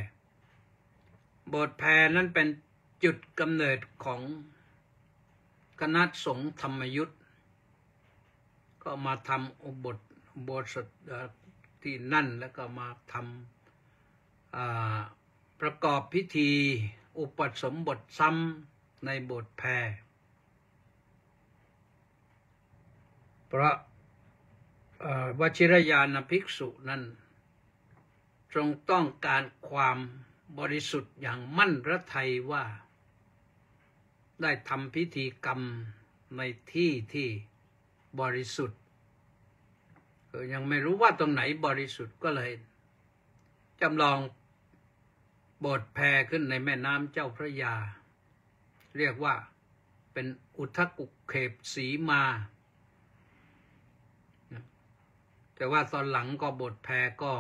โบสถ์แพรนั้นเป็นจุดกำเนิดของคณะสงฆ์ธรรมยุทธก็มาทำอุโบสถโบสถที่นั่นแล้วก็มาทำประกอบพิธีอุปสมบทซ้ำในโบสถ์แพรเพราะวชิรญาณภิกษุนั้นทรงต้องการความบริสุทธิ์อย่างมั่นพระทัยว่าได้ทำพิธีกรรมในที่ที่บริสุทธิ์ยังไม่รู้ว่าตรงไหนบริสุทธิ์ก็เลยจำลองโบสถ์แพขึ้นในแม่น้ำเจ้าพระยาเรียกว่าเป็นอุทกุเขปสีมาแต่ว่าตอนหลังก็โบสถ์แพก็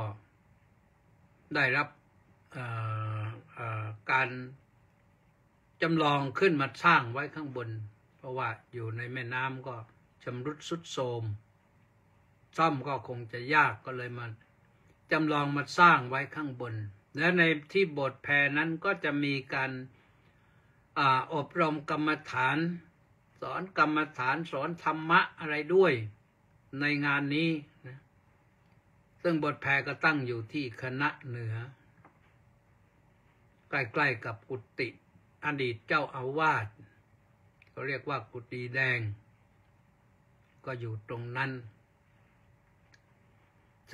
ได้รับการจำลองขึ้นมาสร้างไว้ข้างบนเพราะว่าอยู่ในแม่น้ำก็ชำรุดทรุดโทรมซ่อมก็คงจะยากก็เลยมาจำลองมาสร้างไว้ข้างบนและในที่โบสถ์แพนั้นก็จะมีการอบรมกรรมฐานสอนกรรมฐานสอนธรรมะอะไรด้วยในงานนี้นะซึ่งโบสถ์แพก็ตั้งอยู่ที่คณะเหนือใกล้ๆกับกุฏิอดีตเจ้าอาวาสเขาเรียกว่ากุฏิแดงก็อยู่ตรงนั้น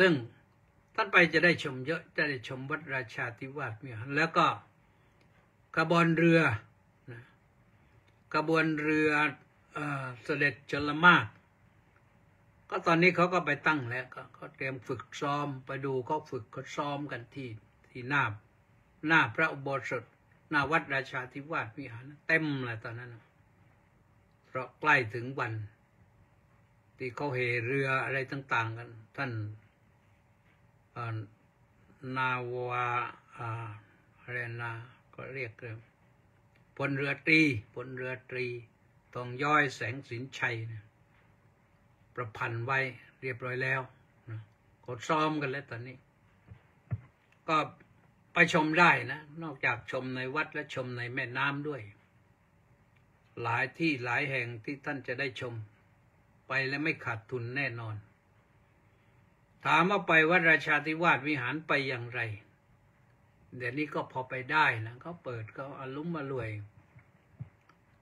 ซึ่งท่านไปจะได้ชมเยอะจะได้ชมวัดราชาธิวาสเนี่ยแล้วก็ขบวนเรือขบวนเรือเสด็จชลมารก็ตอนนี้เขาก็ไปตั้งแล้วก็เตรียมฝึกซ้อมไปดูเขาฝึกเขาซ้อมกันที่ที่หน้าหน้าพระอุโบสถหน้าวัดราชาธิวาสวิหารเต็มเลยตอนนั้นเพราะใกล้ถึงวันที่เขาเหเรืออะไรต่างๆกันท่านนาวาอะไรนะก็เรียกเลยพลเรือตรีพลเรือตรีทองย้อยแสงสินชัยนะประพันธ์ไว้เรียบร้อยแล้วนะก็ซ้อมกันแล้วตอนนี้ก็ไปชมได้นะนอกจากชมในวัดและชมในแม่น้ำด้วยหลายที่หลายแห่งที่ท่านจะได้ชมไปและไม่ขาดทุนแน่นอนถามว่าไปวัดราชาธิวาสวิหารไปอย่างไรเดี๋ยวนี้ก็พอไปได้นะเขาเปิดเขาอลุ้มอล่วย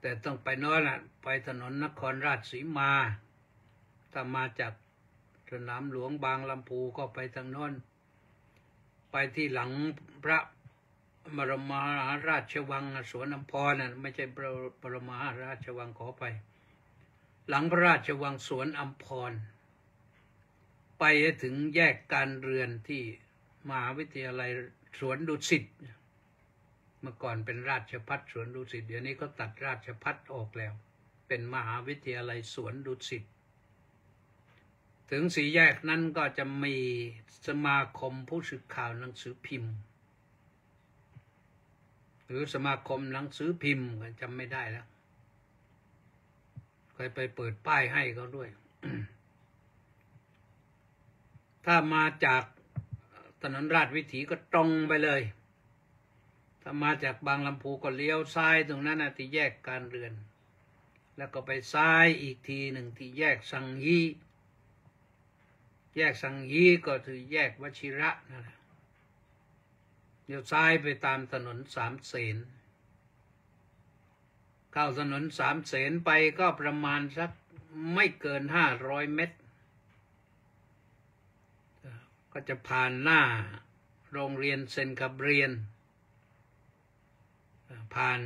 แต่ต้องไปน้อยนะไปถนนนครราชสีมาถ้ามาจากสนามหลวงบางลำพูก็ไปทางโน้นไปที่หลังพระบรมมหาราชวังสวนอัมพรนะไม่ใช่พระบรมมหาราชวังขอไปหลังพระราชวังสวนอัมพรไปถึงแยกการเรือนที่มหาวิทยาลัยสวนดุสิต เมื่อก่อนเป็นราชภัฏสวนดุสิตเดี๋ยวนี้ก็ตัดราชภัฏออกแล้วเป็นมหาวิทยาลัยสวนดุสิตถึงสี่แยกนั้นก็จะมีสมาคมผู้สื่อข่าวหนังสือพิมพ์หรือสมาคมหนังสือพิมพ์จำไม่ได้แล้วเคยไปเปิดป้ายให้เขาด้วย ถ้ามาจากถนนราชวิถีก็ตรงไปเลยถ้ามาจากบางลำพูก็เลี้ยวซ้ายตรงนั้นนะที่แยกการเรือนแล้วก็ไปซ้ายอีกทีหนึ่งที่แยกสังฮีแยกสังฮีก็คือแยกวชิระนั่นแหละเลี้ยวซ้ายไปตามถนนสามเสนเข้าถนนสามเสนไปก็ประมาณสักไม่เกินห้าร้อยเมตรก็จะผ่านหน้าโรงเรียนเซนคาเบรียนผ่าน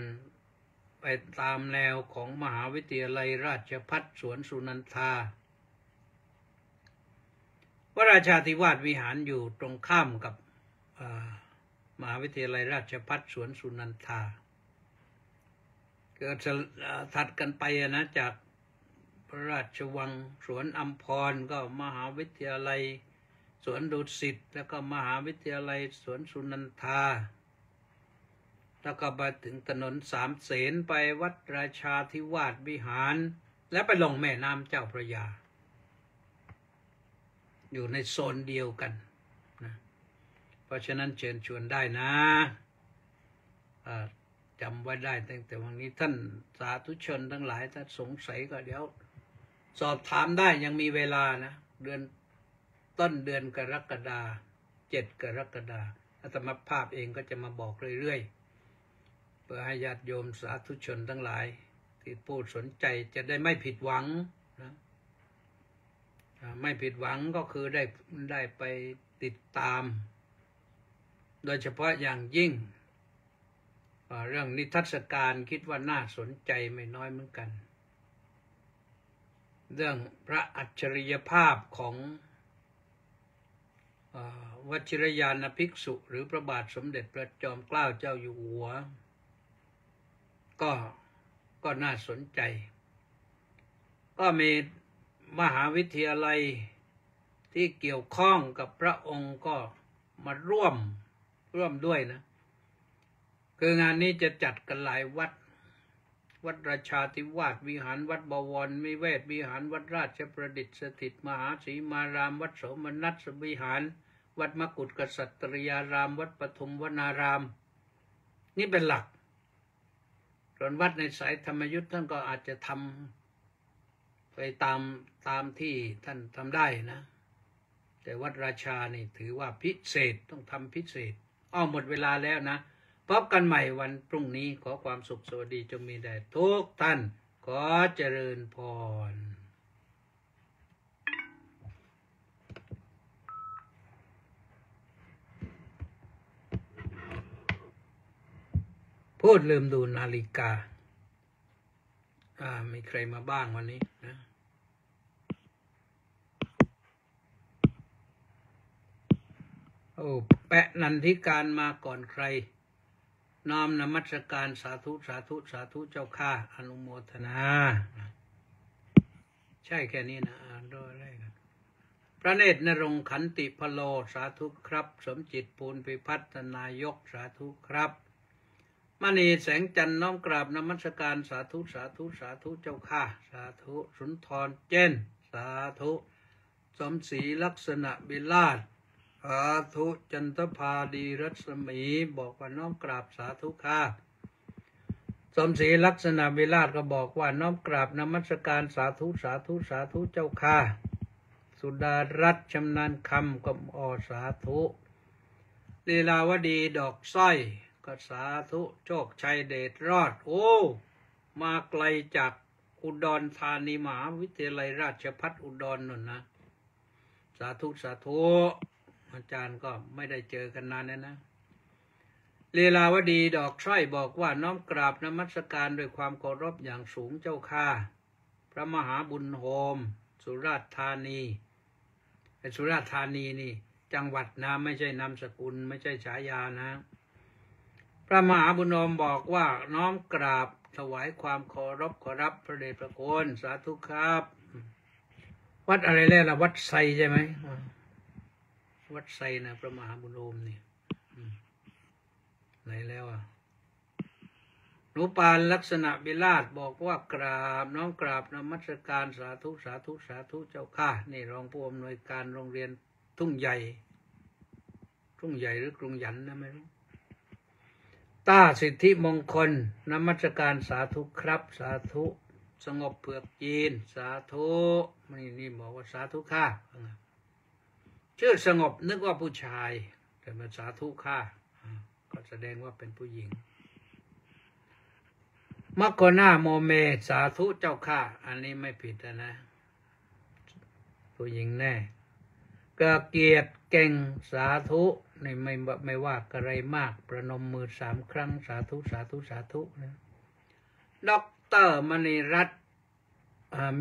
ไปตามแนวของมหาวิทยาลัยราชภัฏสวนสุนันทาวัดราชาธิวาสวิหารอยู่ตรงข้ามกับมหาวิทยาลัยราชภัฏสวนสุนันทาเกิดถัดกันไปนะจากพระราชวังสวนอัมพรก็มหาวิทยาลัยสวนดุสิตแล้วก็มหาวิทยาลัยสวนสุนันทาแล้วก็ไปถึงถนนสามเสนไปวัดราชาธิวาสวิหารแล้วไปลงแม่น้ำเจ้าพระยาอยู่ในโซนเดียวกันนะเพราะฉะนั้นเชิญชวนได้นะจำไว้ได้ตั้งแต่วันนี้ท่านสาธุชนทั้งหลายถ้าสงสัยก็เดี๋ยวสอบถามได้ยังมีเวลานะเดือนต้นเดือนกรกฎาคมเจ็ดกรกฎาคมอาตมาภาพเองก็จะมาบอกเรื่อยๆเพื่อให้ญาติโยมสาธุชนทั้งหลายที่ผู้สนใจจะได้ไม่ผิดหวังนะไม่ผิดหวังก็คือได้ได้ไปติดตามโดยเฉพาะอย่างยิ่งเรื่องนิทรรศการคิดว่าน่าสนใจไม่น้อยเหมือนกันเรื่องพระอัจฉริยภาพของวชิรญาณภิกษุหรือพระบาทสมเด็จพระจอมเกล้าเจ้าอยู่หัวก็ก็น่าสนใจก็มีมหาวิทยาลัยที่เกี่ยวข้องกับพระองค์ก็มาร่วมร่วมด้วยนะคืองานนี้จะจัดกันหลายวัดวัดราชาธิวาสวิหารวัดบวรนิเวศวิหารวัดราชประดิษฐ์สถิตมหาสีมารามวัดโสมนัสวิหารวัดมกุฏกษัตริยารามวัดปฐุมวนารามนี่เป็นหลักส่วนวัดในสายธรรมยุทธ์ท่านก็อาจจะทำไปตามตามที่ท่านทำได้นะแต่วัดราชานี่ถือว่าพิเศษต้องทำพิเศษอ้อหมดเวลาแล้วนะพบกันใหม่วันพรุ่งนี้ขอความสุขสวัสดีจงมีแด่ทุกท่านขอเจริญพรพูดลืมดูนาฬิกาอ่ามีใครมาบ้างวันนี้นะโอ้แปะนันทิการมาก่อนใครน้อมนมัสการสาธุสาธุสาธุเจ้าข้าอนุโมทนาใช่แค่นี้นะอ่านด้วยอะไรกันพระเนตรนรงค์ขันติพโลสาธุครับสมจิตปูลพิพัฒนายกสาธุครับมณีแสงจันทร์น้อมกราบนมัสการสาธุสาธุสาธุเจ้าข้าสาธุสุนทรเจนสาธุสมศรีลักษณะบิลาศสาธุจันทภาดีรัศมีบอกว่าน้อมกราบสาธุค่ะสมศรีลักษณะวิราชก็บอกว่าน้อมกราบนมัสการสาธุสาธุสาธุเจ้าค่ะสุดารัตน์ชำนาญคำก็อสาธุลีลาวดีดอกสร้อยก็สาธุโชคชัยเดชรอดโอ้มาไกลจากอุดรธานีมหาวิทยาลัยราชภัฏอุดรนั่นนะสาธุสาธุอาจารย์ก็ไม่ได้เจอกันนานแล้วนะเรลาวดีดอกสร้อยบอกว่าน้อมกราบนมัสการด้วยความเคารพอย่างสูงเจ้าข้าพระมหาบุญโฮมสุราษฎร์ธานีสุราษฎร์ธานีนี่จังหวัดนะไม่ใช่นามสกุลไม่ใช่ฉายานะพ พระมหาบุญโอมบอกว่าน้อมกราบถวายความเคารพขอรับพระเดชพระคุณสาธุครับวัดอะไรแล้วล่ะวัดไซใช่ไหมวัดไซนะพระมหาบุญโอมนี่ไหนแล้วอ่ะหลวงปานลักษณะวิราชบอกว่ากราบน้อมกราบนมัสการสาธุสาธุสาธุเจ้าค่ะนี่รองผู้อำนวยการโรงเรียนทุ่งใหญ่ทุ่งใหญ่หรือกรุงหยันนะไม่รู้ต้าสิทธิมงคลนมัสการสาธุครับสาธุสงบเผือกจีนสาธุนี่นี่บอกว่าสาธุค่ะชื่อสงบนึกว่าผู้ชายแต่มันสาธุค่ะก็แสดงว่าเป็นผู้หญิงมักกนาโมเมสาธุเจ้าค่ะอันนี้ไม่ผิดนะผู้หญิงแน่กระเกียดเก่งสาธุนี่ไม่ไม่ว่าอะไรมากประนมมือสามครั้งสาธุสาธุสาธุนะด็อกเตอร์มณีรัตน์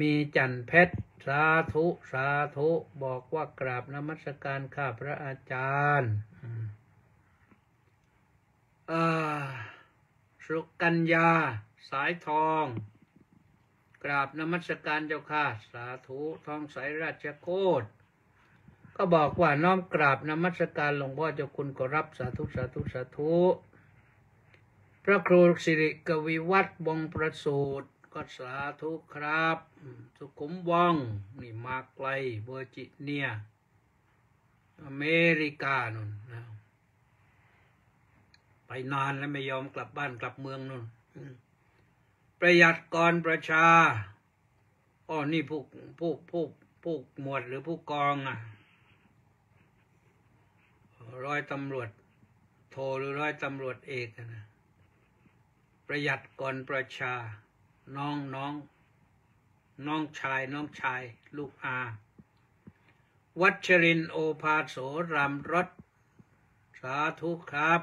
มีจันเพชรสาธุสาธุบอกว่ากราบนมัสการข้าพระอาจารย์สุกัญญาสายทองกราบนมัสการเจ้าค่ะสาธุทองสายราชโคตรก็บอกว่าน้อมกราบนมัสการหลวงพ่อเจ้าคุณขอรับสาธุสาธุสาธุพระครูสิริกวีวัฒน์บงประสูติก็สาธุครับสุขุมวงนี่มาไกลเวอร์จิเนียอเมริกานู่นนะไปนานแล้วไม่ยอมกลับบ้านกลับเมืองนู่นประหยัดกรประชาอ๋อนี่ผู้ผู้ผู้ผู้หมวดหรือผู้กองอ่ะร้อยตำรวจโทรหรือร้อยตำรวจเอกนะประหยัดกรประชาน้องน้องน้องชายน้องชายลูกอาวัชรินโอภาโสรำรถสาธุครับ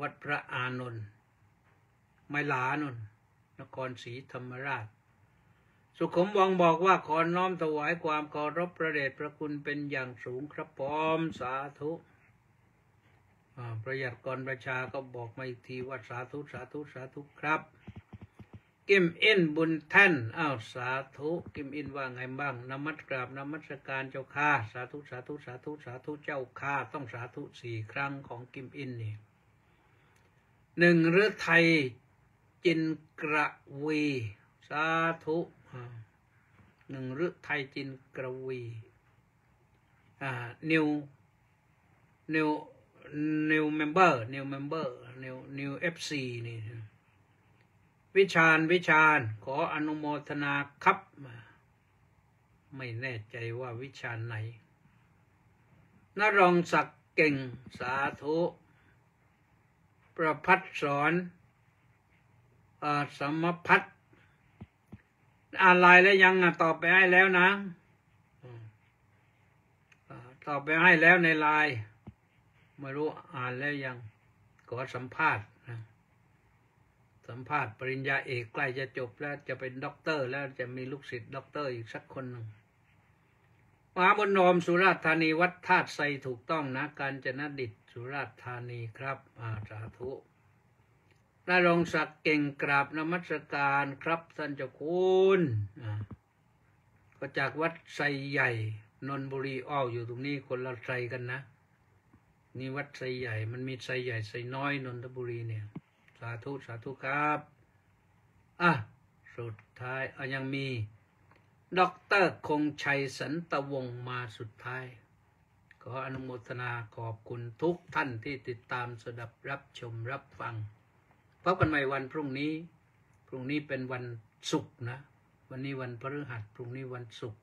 วัดพระอานนท์ไมลานนท์นครศรีธรรมราชสุขุมวงบอกว่าขอน้อมถวายความเคารพพระเดชพระคุณเป็นอย่างสูงครับพร้อมสาธุประหยัดกรประชาก็บอกมาอีกทีว่าสาธุสาธุสาธุครับกิมอินบุญแท่นอ้าวสาธุกิมอินว่าไงบ้างนมัสกราบนมัสการเจ้าข้าสาธุสาธุสาธุสาธุเจ้าข้าต้องสาธุสี่ครั้งของกิมอินนี่หนึ่งฤทัยจินกระวีสาธุหนึ่งฤทัยจินกระวีอ่านิวนิวนิวเมมเบอร์นิวเมมเบอร์นิวนิวเอฟซีนี่วิชาญวิชาญขออนุโมทนาครับไม่แน่ใจว่าวิชาญไหนนรงศักดิ์เก่งสาธุประพัฒน์สอนอ่าสมพัฒน์อะไรแล้วยังตอบไปให้แล้วนะตอบไปให้แล้วในไลน์ไม่รู้อ่านแล้วยังขอสัมภาษณ์นะสัมภาษณ์ปริญญาเอกใกล้จะจบแล้วจะเป็นด็อกเตอร์แล้วจะมีลูกศิษย์ด็อกเตอร์อีกสักคนหนึ่งมหาบุญโอมสุราษฎร์ธานีวัดธาตุไซถูกต้องนะกาญจนดิษฐ์สุราษฎร์ธานีครับอาสาธุนรงศักดิ์เก่งกราบนมัสการครับท่านเจ้าคุณก็จากวัดไซใหญ่นนทบุรีอ้ออยู่ตรงนี้คนละไซกันนะนี่วัดไซใหญ่มันมีไซใหญ่ไซน้อยนนทบุรีเนี่ยสาธุสาธุครับอ่ะสุดท้ายเอายังมีด็อกเตอร์คงชัยสันตวงศ์มาสุดท้ายขออนุโมทนาขอบคุณทุกท่านที่ติดตามสดับรับชมรับฟังพบกันใหม่วันพรุ่งนี้พรุ่งนี้เป็นวันศุกร์นะวันนี้วันพฤหัสพรุ่งนี้วันศุกร์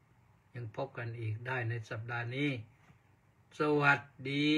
ยังพบกันอีกได้ในสัปดาห์นี้สวัสดี